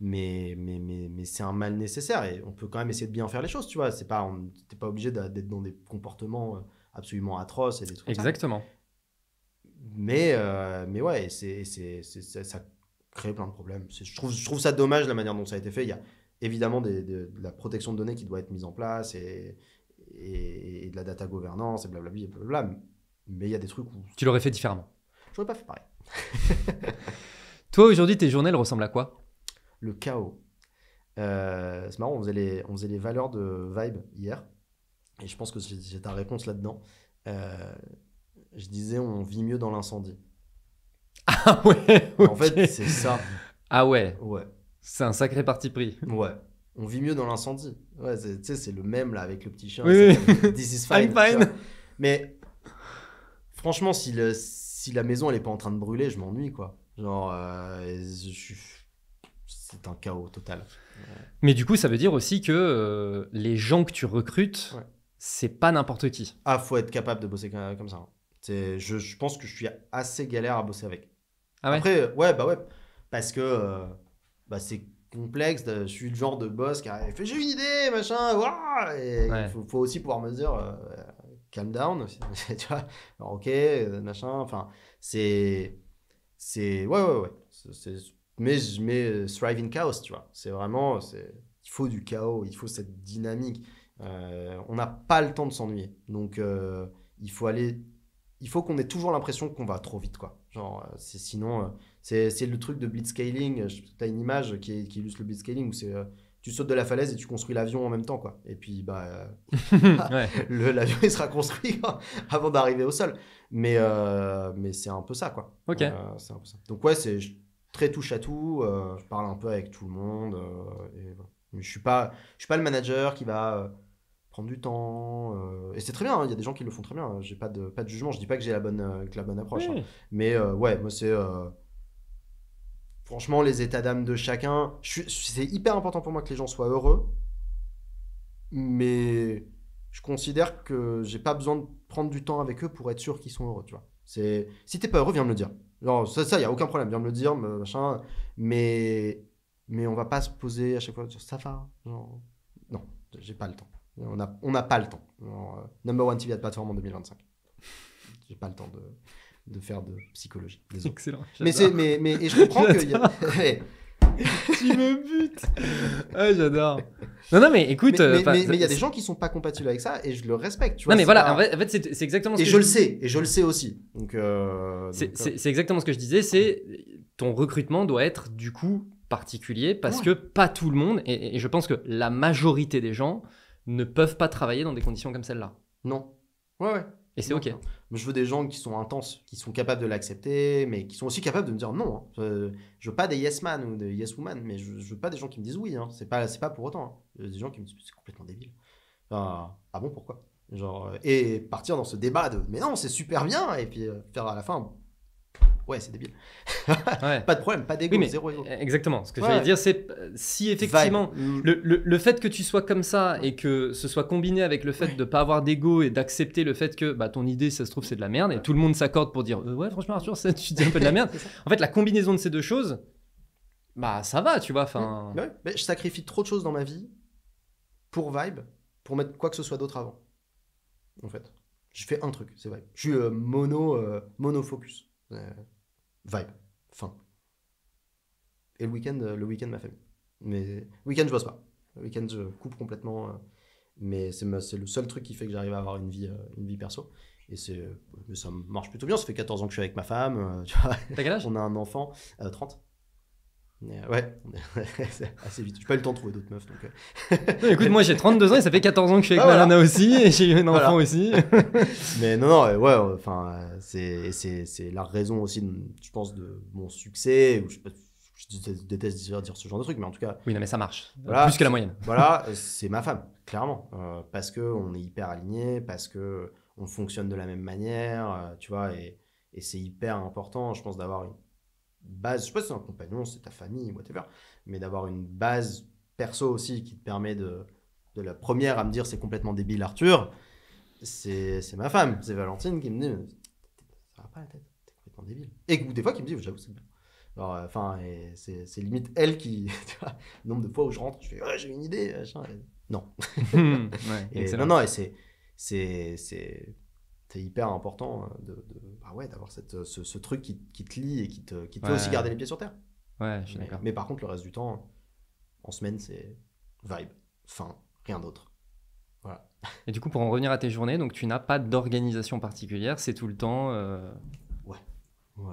mais, mais, mais, mais c'est un mal nécessaire et on peut quand même essayer de bien faire les choses, tu vois. C'est pas, on t'es pas obligé d'être dans des comportements absolument atroces et des trucs. Exactement. Ça. Mais, euh, mais ouais, c'est, c'est, c'est, ça, ça crée plein de problèmes. Je trouve, je trouve ça dommage la manière dont ça a été fait. Il y a évidemment des, de, de la protection de données qui doit être mise en place et, et, et de la data gouvernance et blablabla, et blablabla. Mais il y a des trucs où... Tu l'aurais fait différemment. J'aurais pas fait pareil. Toi, aujourd'hui, tes journées, elles ressemblent à quoi? Le chaos. Euh, c'est marrant, on faisait, les, on faisait les valeurs de Vibe hier et je pense que j'ai ta réponse là-dedans. Euh, je disais, on vit mieux dans l'incendie. Ah ouais, okay. En fait, c'est ça. Ah ouais. Ouais. C'est un sacré parti pris. Ouais. On vit mieux dans l'incendie. Ouais, tu sais, c'est le même là avec le petit chien. Oui, oui. This is fine. fine. Mais franchement, si, le, si la maison elle est pas en train de brûler, je m'ennuie, quoi. Genre, euh, c'est un chaos total. Ouais. Mais du coup, ça veut dire aussi que euh, les gens que tu recrutes, ouais. c'est pas n'importe qui. Ah, faut être capable de bosser comme ça. Hein. Je, je pense que je suis assez galère à bosser avec. Ah ouais. Après, ouais, bah ouais, parce que. Euh, Bah, c'est complexe, je suis le genre de boss qui fait j'ai une idée, machin, ouah, et ouais. faut, faut aussi pouvoir me dire euh, calm down, tu vois, alors, ok, machin, enfin, c'est, c'est, ouais, ouais, ouais, c'est, mais je mets thrive in chaos, tu vois, c'est vraiment, il faut du chaos, il faut cette dynamique, euh, on n'a pas le temps de s'ennuyer, donc euh, il faut aller, il faut qu'on ait toujours l'impression qu'on va trop vite, quoi, genre, c'est sinon... Euh, C'est le truc de blitzscaling. Tu as une image qui, est, qui illustre le blitzscaling où c'est euh, tu sautes de la falaise et tu construis l'avion en même temps, quoi. Et puis, bah, euh, l'avion, il sera construit avant d'arriver au sol. Mais, euh, mais c'est un peu ça, quoi. Ok. Euh, c'est un peu ça. Donc, ouais, c'est très touche à tout. Euh, je parle un peu avec tout le monde. Euh, et, voilà. Mais je ne suis pas, je suis pas le manager qui va euh, prendre du temps. Euh, et c'est très bien. Il hein, y a des gens qui le font très bien. Hein, j'ai pas de, pas de jugement. Je ne dis pas que j'ai la bonne, euh, que la bonne approche. Oui. Hein. Mais euh, ouais, moi, c'est... Euh, Franchement, les états d'âme de chacun, c'est hyper important pour moi que les gens soient heureux, mais je considère que j'ai pas besoin de prendre du temps avec eux pour être sûr qu'ils sont heureux, tu vois. C'est, si t'es pas heureux, viens me le dire. Genre, ça, ça, y a aucun problème, viens me le dire, machin. Mais, mais on va pas se poser à chaque fois, ça va. Genre, non, j'ai pas le temps. On a, on a pas le temps. Genre, euh, number one T V ad platform en deux mille vingt-cinq. J'ai pas le temps de. de faire de psychologie. Désolé. Excellent. Mais, mais, mais et je comprends qu'il y a... Tu me butes. Ah, j'adore. Non, non, mais écoute. Mais il euh, y a des gens qui sont pas compatibles avec ça et je le respecte. Tu vois, non, mais voilà, pas... en fait, en fait c'est exactement ce et que je, je le sais. Et je le sais aussi. Donc. Euh, c'est euh... exactement ce que je disais. C'est ton recrutement doit être du coup particulier parce ouais. que pas tout le monde, et, et je pense que la majorité des gens ne peuvent pas travailler dans des conditions comme celle-là. Non. Ouais, ouais. Et c'est ok. Mais je veux des gens qui sont intenses, qui sont capables de l'accepter, mais qui sont aussi capables de me dire non. Hein. Je, je veux pas des yes man ou des yes woman, mais je, je veux pas des gens qui me disent oui. Hein. C'est pas, c'est pas pour autant. Hein. Des gens qui me disent c'est complètement débile. Enfin, ah bon, pourquoi? Genre, et partir dans ce débat de mais non, c'est super bien, et puis euh, faire à la fin. Ouais, c'est débile. Ouais. Pas de problème, pas d'égo, oui, zéro égo. Exactement. Ce que ouais. j'allais dire, c'est si effectivement le, le, le fait que tu sois comme ça et que ce soit combiné avec le fait ouais. de ne pas avoir d'égo et d'accepter le fait que bah, ton idée, ça se trouve, c'est de la merde et ouais. tout le monde s'accorde pour dire euh, ouais, franchement, Arthur, ça, tu dis un peu de la merde. En fait, la combinaison de ces deux choses, bah ça va, tu vois. Enfin. Ouais. Ouais. Je sacrifie trop de choses dans ma vie pour Vibe, pour mettre quoi que ce soit d'autre avant. En fait, je fais un truc, c'est Vibe. Je suis euh, mono, euh, monofocus. Euh, Vibe, fin. Et le week-end, le week-end ma famille. Mais le week-end je bosse pas. Le week-end je coupe complètement. Euh, mais c'est le seul truc qui fait que j'arrive à avoir une vie, euh, une vie perso. Et c'est, mais ça marche plutôt bien. Ça fait quatorze ans que je suis avec ma femme. Euh, tu vois. T'as quel âge ? On a un enfant, euh, trente. Euh, ouais, c'est assez vite. J'ai pas eu le temps de trouver d'autres meufs. Donc, euh... non, écoute, moi j'ai trente-deux ans et ça fait quatorze ans que je suis avec ah, Malana voilà. aussi et j'ai eu un enfant voilà. aussi. Mais non, non, ouais, enfin, c'est c'est la raison aussi, de, je pense, de mon succès. Ou je, je déteste dire ce genre de truc, mais en tout cas. Oui, non, mais ça marche. Voilà, plus que la moyenne. Voilà, c'est ma femme, clairement, euh, parce que on est hyper alignés, parce que on fonctionne de la même manière, euh, tu vois, et, et c'est hyper important, je pense, d'avoir une base, je sais pas si c'est un compagnon, c'est ta famille, whatever, mais d'avoir une base perso aussi qui te permet de, de la première à me dire c'est complètement débile Arthur, c'est ma femme, c'est Valentine qui me dit ça va pas la tête, t'es complètement débile. Et des fois qui me dit j'avoue c'est bien. Alors enfin euh, c'est limite elle qui, tu vois, le nombre de fois où je rentre, je fais ouais, j'ai une idée, machin, et... non. ouais, et, non non et c'est c'est c'est c'est hyper important de, de bah ouais d'avoir cette ce, ce truc qui, qui te lie et qui te qui te ouais. fait aussi garder les pieds sur terre. Ouais, je suis d'accord. Mais par contre le reste du temps en semaine c'est Vibe, fin, rien d'autre. Voilà. Et du coup pour en revenir à tes journées, donc tu n'as pas d'organisation particulière, c'est tout le temps euh... Ouais. Ouais.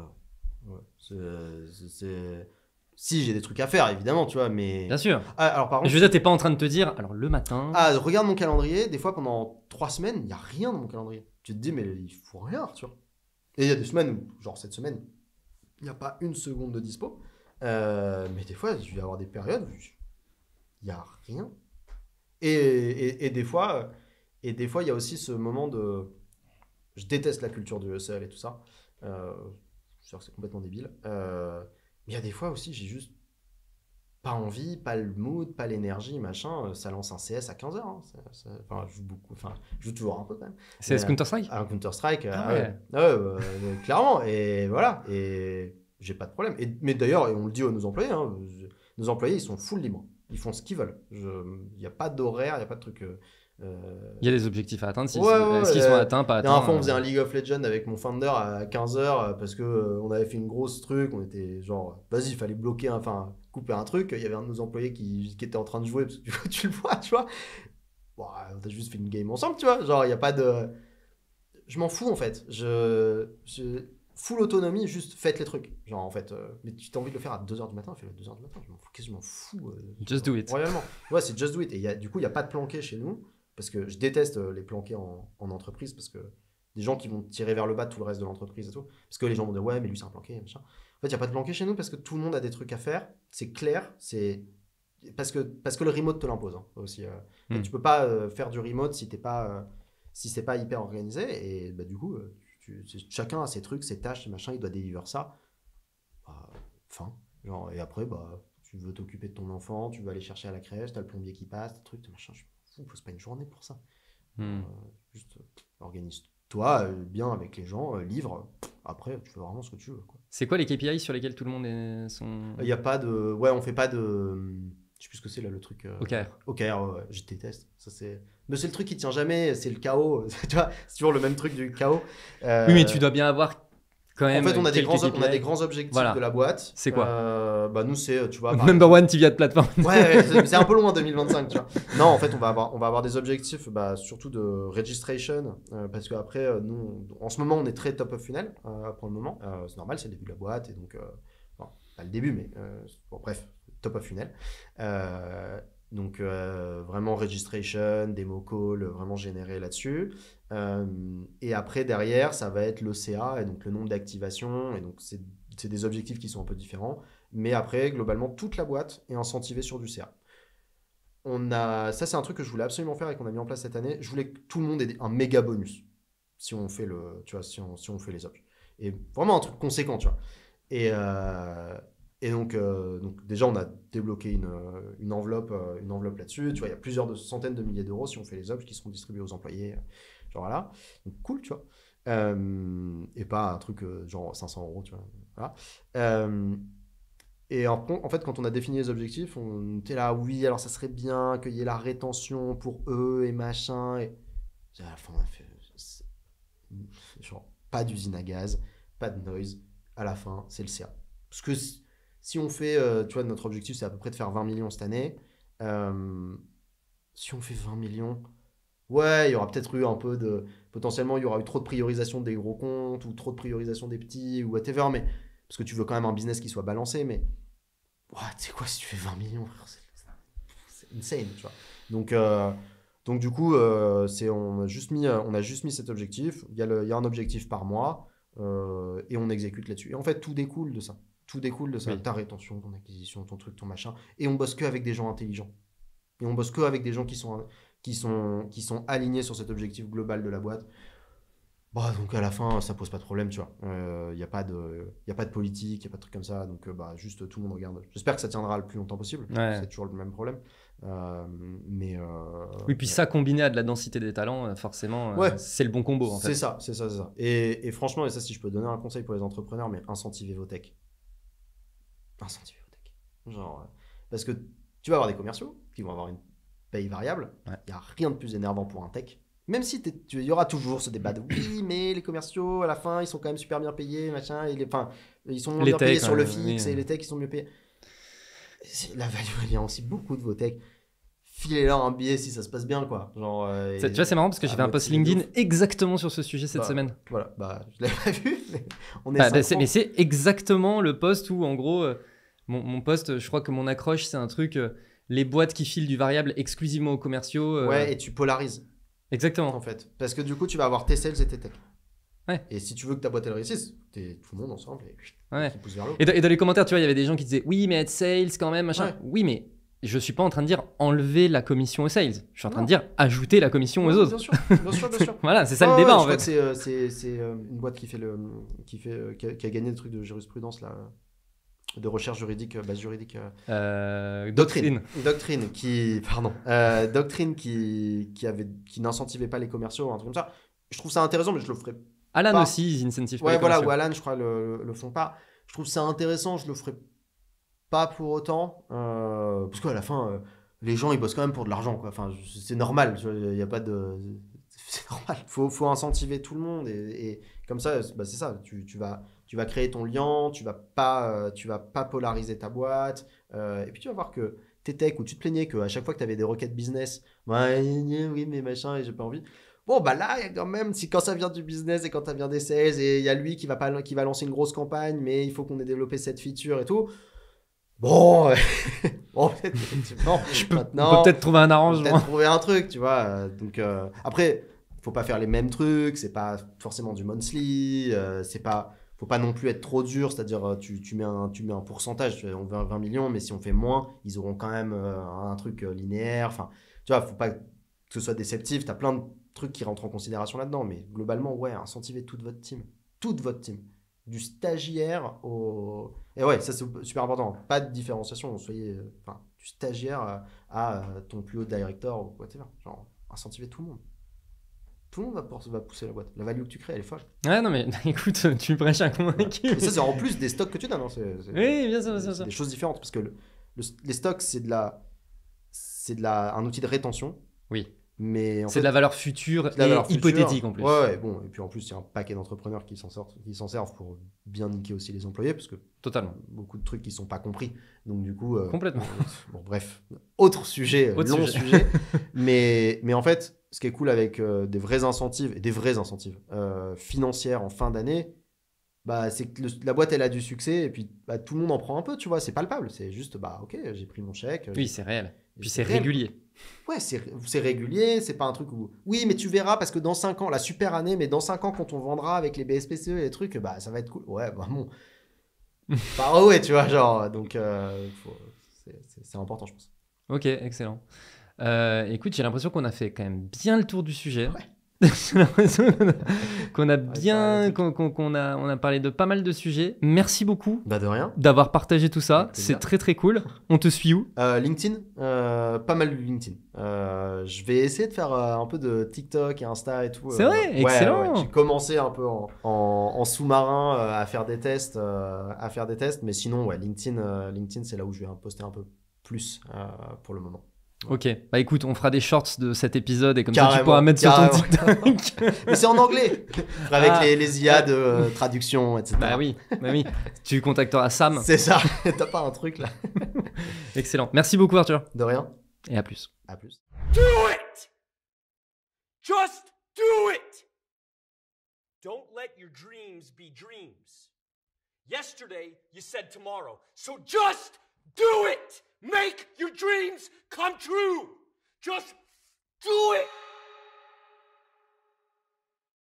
Ouais. C'est c'est si j'ai des trucs à faire évidemment, tu vois, mais bien sûr. Ah, alors par contre, je veux dire t'es pas en train de te dire alors le matin ah, regarde mon calendrier, des fois pendant trois semaines, il y a rien dans mon calendrier. Tu te dis, mais il faut rien, Arthur. Et il y a des semaines où, genre cette semaine, il n'y a pas une seconde de dispo. Euh, mais des fois, je vais avoir des périodes où il n'y a rien. Et, et, et des fois, et des fois, il y a aussi ce moment de... Je déteste la culture du hustle et tout ça. Euh, je suis sûr que c'est complètement débile. Euh, mais il y a des fois aussi, j'ai juste pas envie, pas le mood, pas l'énergie, machin, ça lance un C S à quinze heures. Hein. Ça, ça, enfin, je joue beaucoup, enfin, je joue toujours un peu quand même. C S Counter-Strike ? Un Counter-Strike, ah, euh, ouais. euh, euh, clairement, et voilà, et j'ai pas de problème. Et, mais d'ailleurs, on le dit à nos employés, hein, nos employés, ils sont full libres, ils font ce qu'ils veulent. Il n'y a pas d'horaire, il n'y a pas de truc... Euh... Il y a des objectifs à atteindre, si ouais, ouais, est-ce qu'ils sont euh... atteints, pas atteints. La dernière fois, on faisait un League of Legends avec mon founder à quinze heures parce qu'on euh, avait fait une grosse truc, on était genre, vas-y, il fallait bloquer, enfin... couper un truc, il y avait un de nos employés qui, qui était en train de jouer, parce que tu, tu le vois, tu vois. Bon, on a juste fait une game ensemble, tu vois. Genre, il n'y a pas de... Je m'en fous, en fait. Je, je... Full autonomie, juste faites les trucs. Genre, en fait, euh... mais tu t'as envie de le faire à deux heures du matin, fais-le à deux heures du matin. Je m'en fous, qu'est-ce que je m'en fous euh... Just do it. Royalement. Ouais, c'est just do it. Et y a, du coup, il n'y a pas de planqué chez nous, parce que je déteste les planqués en, en entreprise, parce que des gens qui vont tirer vers le bas tout le reste de l'entreprise et tout. Parce que les gens vont dire, ouais, mais lui, c'est un planqué, machin. En fait, il n'y a pas de planqué chez nous parce que tout le monde a des trucs à faire. C'est clair. C'est parce que, parce que le remote te l'impose hein, aussi. Euh. Mm. Tu ne peux pas euh, faire du remote si tu n'es pas, euh, si c'est pas hyper organisé. Et bah, du coup, euh, tu, tu, chacun a ses trucs, ses tâches, ses machins. Il doit délivrer ça. Bah, fin. Genre, et après, bah, tu veux t'occuper de ton enfant. Tu veux aller chercher à la crèche. Tu as le plombier qui passe. Des trucs, machin. Je m'en fous. Faut pas une journée pour ça. Mm. Euh, juste euh, organise-toi euh, bien avec les gens. Euh, livre. Après, tu fais vraiment ce que tu veux. C'est quoi les K P I sur lesquels tout le monde est, sont... Il n'y a pas de... Ouais, on fait pas de... Je sais plus ce que c'est là, le truc... Euh... O K R. O K R, ouais, je déteste. Ça, c'est... Mais c'est le truc qui tient jamais, c'est le chaos. Tu vois, c'est toujours le même truc du chaos. Euh... Oui, mais tu dois bien avoir... quand même. En fait, on a des grands, on a des grands objectifs voilà. de la boîte. C'est quoi euh, Bah nous, c'est tu vois. Bah, Number one T V A de plateforme. Ouais, ouais c'est un peu loin deux mille vingt-cinq. Tu vois. Non, en fait, on va avoir, on va avoir des objectifs, bah, surtout de registration, euh, parce que après, euh, nous, en ce moment, on est très top of funnel euh, pour le moment. Euh, c'est normal, c'est le début de la boîte et donc, euh, bon, pas le début, mais euh, bon, bref, top of funnel. Euh, Donc, euh, vraiment registration, démo call, vraiment généré là-dessus. Euh, et après, derrière, ça va être l'O C A, et donc le nombre d'activations. Et donc, c'est, c'est des objectifs qui sont un peu différents. Mais après, globalement, toute la boîte est incentivée sur du C A. On a, ça, c'est un truc que je voulais absolument faire et qu'on a mis en place cette année. Je voulais que tout le monde ait un méga bonus si on fait, le, tu vois, si on, si on fait les objets. Et vraiment un truc conséquent, tu vois. Et... Euh, Et donc, euh, donc, déjà, on a débloqué une, une enveloppe, euh, une enveloppe là-dessus. Tu vois, il y a plusieurs de, centaines de milliers d'euros si on fait les obs qui seront distribués aux employés. Genre, voilà. Donc, cool, tu vois. Euh, et pas un truc euh, genre cinq cents euros, tu vois. Voilà. Euh, et en, en fait, quand on a défini les objectifs, on était là, oui, alors ça serait bien qu'il y ait la rétention pour eux et machin. Et... à la fin, on a fait... genre, pas d'usine à gaz, pas de noise. À la fin, c'est le C A. Parce que... si on fait, euh, tu vois, notre objectif, c'est à peu près de faire vingt millions cette année. Euh, si on fait vingt millions, ouais, il y aura peut-être eu un peu de... potentiellement, il y aura eu trop de priorisation des gros comptes ou trop de priorisation des petits ou whatever, mais... parce que tu veux quand même un business qui soit balancé, mais... ouais, tu sais quoi, si tu fais vingt millions, c'est insane, tu vois. Donc, euh, donc du coup, euh, c'est, on, a juste mis, on a juste mis cet objectif. Il y a, le, il y a un objectif par mois euh, et on exécute là-dessus. Et en fait, tout découle de ça. Tout découle de ça, oui. Ta rétention, ton acquisition, ton truc, ton machin. Et on bosse que avec des gens intelligents. Et on bosse que avec des gens qui sont, qui sont, qui sont alignés sur cet objectif global de la boîte. Bah, donc à la fin, ça pose pas de problème, tu vois. Il euh, n'y a, a pas de politique, il n'y a pas de truc comme ça. Donc euh, bah, juste tout le monde regarde. J'espère que ça tiendra le plus longtemps possible. Ouais. C'est toujours le même problème. Euh, mais euh, oui, puis ouais. Ça combiné à de la densité des talents, forcément, ouais. euh, c'est le bon combo. En fait. C'est ça, c'est ça, c'est ça. Et, et franchement, et ça, si je peux donner un conseil pour les entrepreneurs, mais incentivez vos techs. Incentivé au tech. Genre, parce que tu vas avoir des commerciaux qui vont avoir une paye variable. Il ouais. n'y a rien de plus énervant pour un tech. Même si il y aura toujours ce débat de oui, mais les commerciaux, à la fin, ils sont quand même super bien payés, machin. Et les, enfin, ils sont moins bien payés sur le fixe et les techs, ils sont mieux payés. C'est, la value, elle vient aussi beaucoup de vos techs. Filez-leur un billet si ça se passe bien, quoi. Genre, euh, ça, tu vois, c'est marrant parce que j'ai fait un post LinkedIn exactement sur ce sujet cette bah, semaine. Voilà, bah, je l'avais pas vu. Mais, on est bah, bah, c'est, mais c'est exactement le post où, en gros... Euh, Mon, mon poste, je crois que mon accroche, c'est un truc, euh, les boîtes qui filent du variable exclusivement aux commerciaux. Euh... Ouais, et tu polarises. Exactement. En fait, parce que du coup, tu vas avoir tes sales et tes tech. Ouais. Et si tu veux que ta boîte elle réussisse, t'es tout le monde ensemble et, ouais. et qui pousse vers l'eau. Et, et dans les commentaires, tu vois, il y avait des gens qui disaient oui, mais être sales quand même, machin. Ouais. Oui, mais je suis pas en train de dire enlever la commission aux sales. Je suis en train non. de dire ajouter la commission ouais, aux autres. Bien sûr, bien sûr, bien sûr. Voilà, c'est ça ah, le débat ouais, en fait. C'est, euh, c'est, c'est euh, une boîte qui fait le, qui fait, euh, qui, a, qui a gagné le truc de jurisprudence là. De recherche juridique, base juridique. Euh, doctrine. Doctrine. Doctrine qui, pardon, euh, doctrine qui, qui, avait, qui n'incentivait pas les commerciaux, un truc comme ça. Je trouve ça intéressant, mais je le ferai Alan pas. Aussi, ils incentivent pas ouais, les commerciaux. Ouais, voilà, ou Alan, je crois, le, le font pas. Je trouve ça intéressant, je le ferai pas pour autant. Euh, parce qu'à la fin, euh, les gens, ils bossent quand même pour de l'argent, quoi. Enfin, c'est normal, il n'y a pas de... c'est normal. Il faut, faut incentiver tout le monde. Et, et comme ça, bah, c'est ça, tu, tu vas... tu vas créer ton lien, tu vas pas, tu vas pas polariser ta boîte. Euh, et puis, tu vas voir que tes techs où tu te plaignais qu'à chaque fois que tu avais des requêtes business, bah, oui, mais machin, et j'ai pas envie. Bon, bah là, il y a quand même, si quand ça vient du business et quand ça vient des sales, et il y a lui qui va, pas, qui va lancer une grosse campagne, mais il faut qu'on ait développé cette feature et tout. Bon, bon peut-être, non, je peux, maintenant, on peut peut-être trouver un arrangement. Peut-être trouver un truc, tu vois. Donc, euh, après, faut pas faire les mêmes trucs, c'est pas forcément du monthly, euh, c'est pas. Faut pas non plus être trop dur, c'est-à-dire tu, tu, mets un, tu mets un pourcentage, on veut vingt millions, mais si on fait moins, ils auront quand même euh, un truc euh, linéaire. Enfin, tu vois, faut pas que ce soit déceptif. T'as plein de trucs qui rentrent en considération là-dedans, mais globalement, ouais, incentivez toute votre team, toute votre team, du stagiaire au. Et ouais, ça c'est super important. Pas de différenciation, soyez, enfin, euh, du stagiaire à, à ton plus haut directeur ou whatever. Genre, incentivez tout le monde. Tout le monde va, pour, va pousser la boîte. La value que tu crées, elle est folle. Ouais, non, mais écoute, tu prêches à convaincu. Et ça, c'est en plus des stocks que tu donnes. Hein, c'est, c'est, oui, bien sûr, bien sûr. C'est des choses différentes parce que le, le, les stocks, c'est de la, c'est de la, un outil de rétention. Oui. Mais c'est de la valeur future et valeur hypothétique future. En plus. Ouais, ouais, bon, et puis en plus, il y a un paquet d'entrepreneurs qui s'en sortent, qui s'en servent pour bien niquer aussi les employés, parce que totalement beaucoup de trucs qui ne sont pas compris. Donc du coup, euh, complètement. Bon, bref, autre sujet, autre long sujet. sujet. mais mais en fait, ce qui est cool avec euh, des vrais incentives et des vrais incentives euh, financières en fin d'année, bah c'est que le, la boîte elle a du succès et puis bah, tout le monde en prend un peu, tu vois, c'est palpable, c'est juste bah ok, j'ai pris mon chèque. Oui, c'est réel. Puis c'est régulier. Ouais, c'est régulier, c'est pas un truc où... Oui, mais tu verras, parce que dans cinq ans, la super année, mais dans cinq ans, quand on vendra avec les B S P C E et les trucs, bah, ça va être cool. Ouais, bah bon. Bah ouais, tu vois, genre... Donc, euh, faut... c'est important, je pense. Ok, excellent. Euh, écoute, j'ai l'impression qu'on a fait quand même bien le tour du sujet. Ouais. J'ai l'impression qu'on a bien... qu'on qu'on a, on a parlé de pas mal de sujets. Merci beaucoup. Bah de rien. D'avoir partagé tout ça. C'est très, très cool. On te suit où ? euh, LinkedIn. Euh, pas mal de LinkedIn. Euh, je vais essayer de faire euh, un peu de TikTok et Insta et tout. C'est euh, vrai, ouais, excellent. Ouais, j'ai commencé un peu en, en, en sous-marin euh, à faire des tests, euh, à faire des tests. Mais sinon, ouais, LinkedIn, euh, LinkedIn, c'est là où je vais poster un peu plus euh, pour le moment. Ok, bah écoute, on fera des shorts de cet épisode et comme carrément, ça tu pourras mettre sur ton TikTok. Mais c'est en anglais, avec ah. les, les I A de euh, traduction, et cetera. Bah oui, bah oui. Tu contacteras Sam. C'est ça, t'as pas un truc là. Excellent, merci beaucoup Arthur. De rien. Et à plus. À plus. Do it! Just do it! Don't let your dreams be dreams. Yesterday, you said tomorrow. So just do it! Make your dreams come true. Just do it.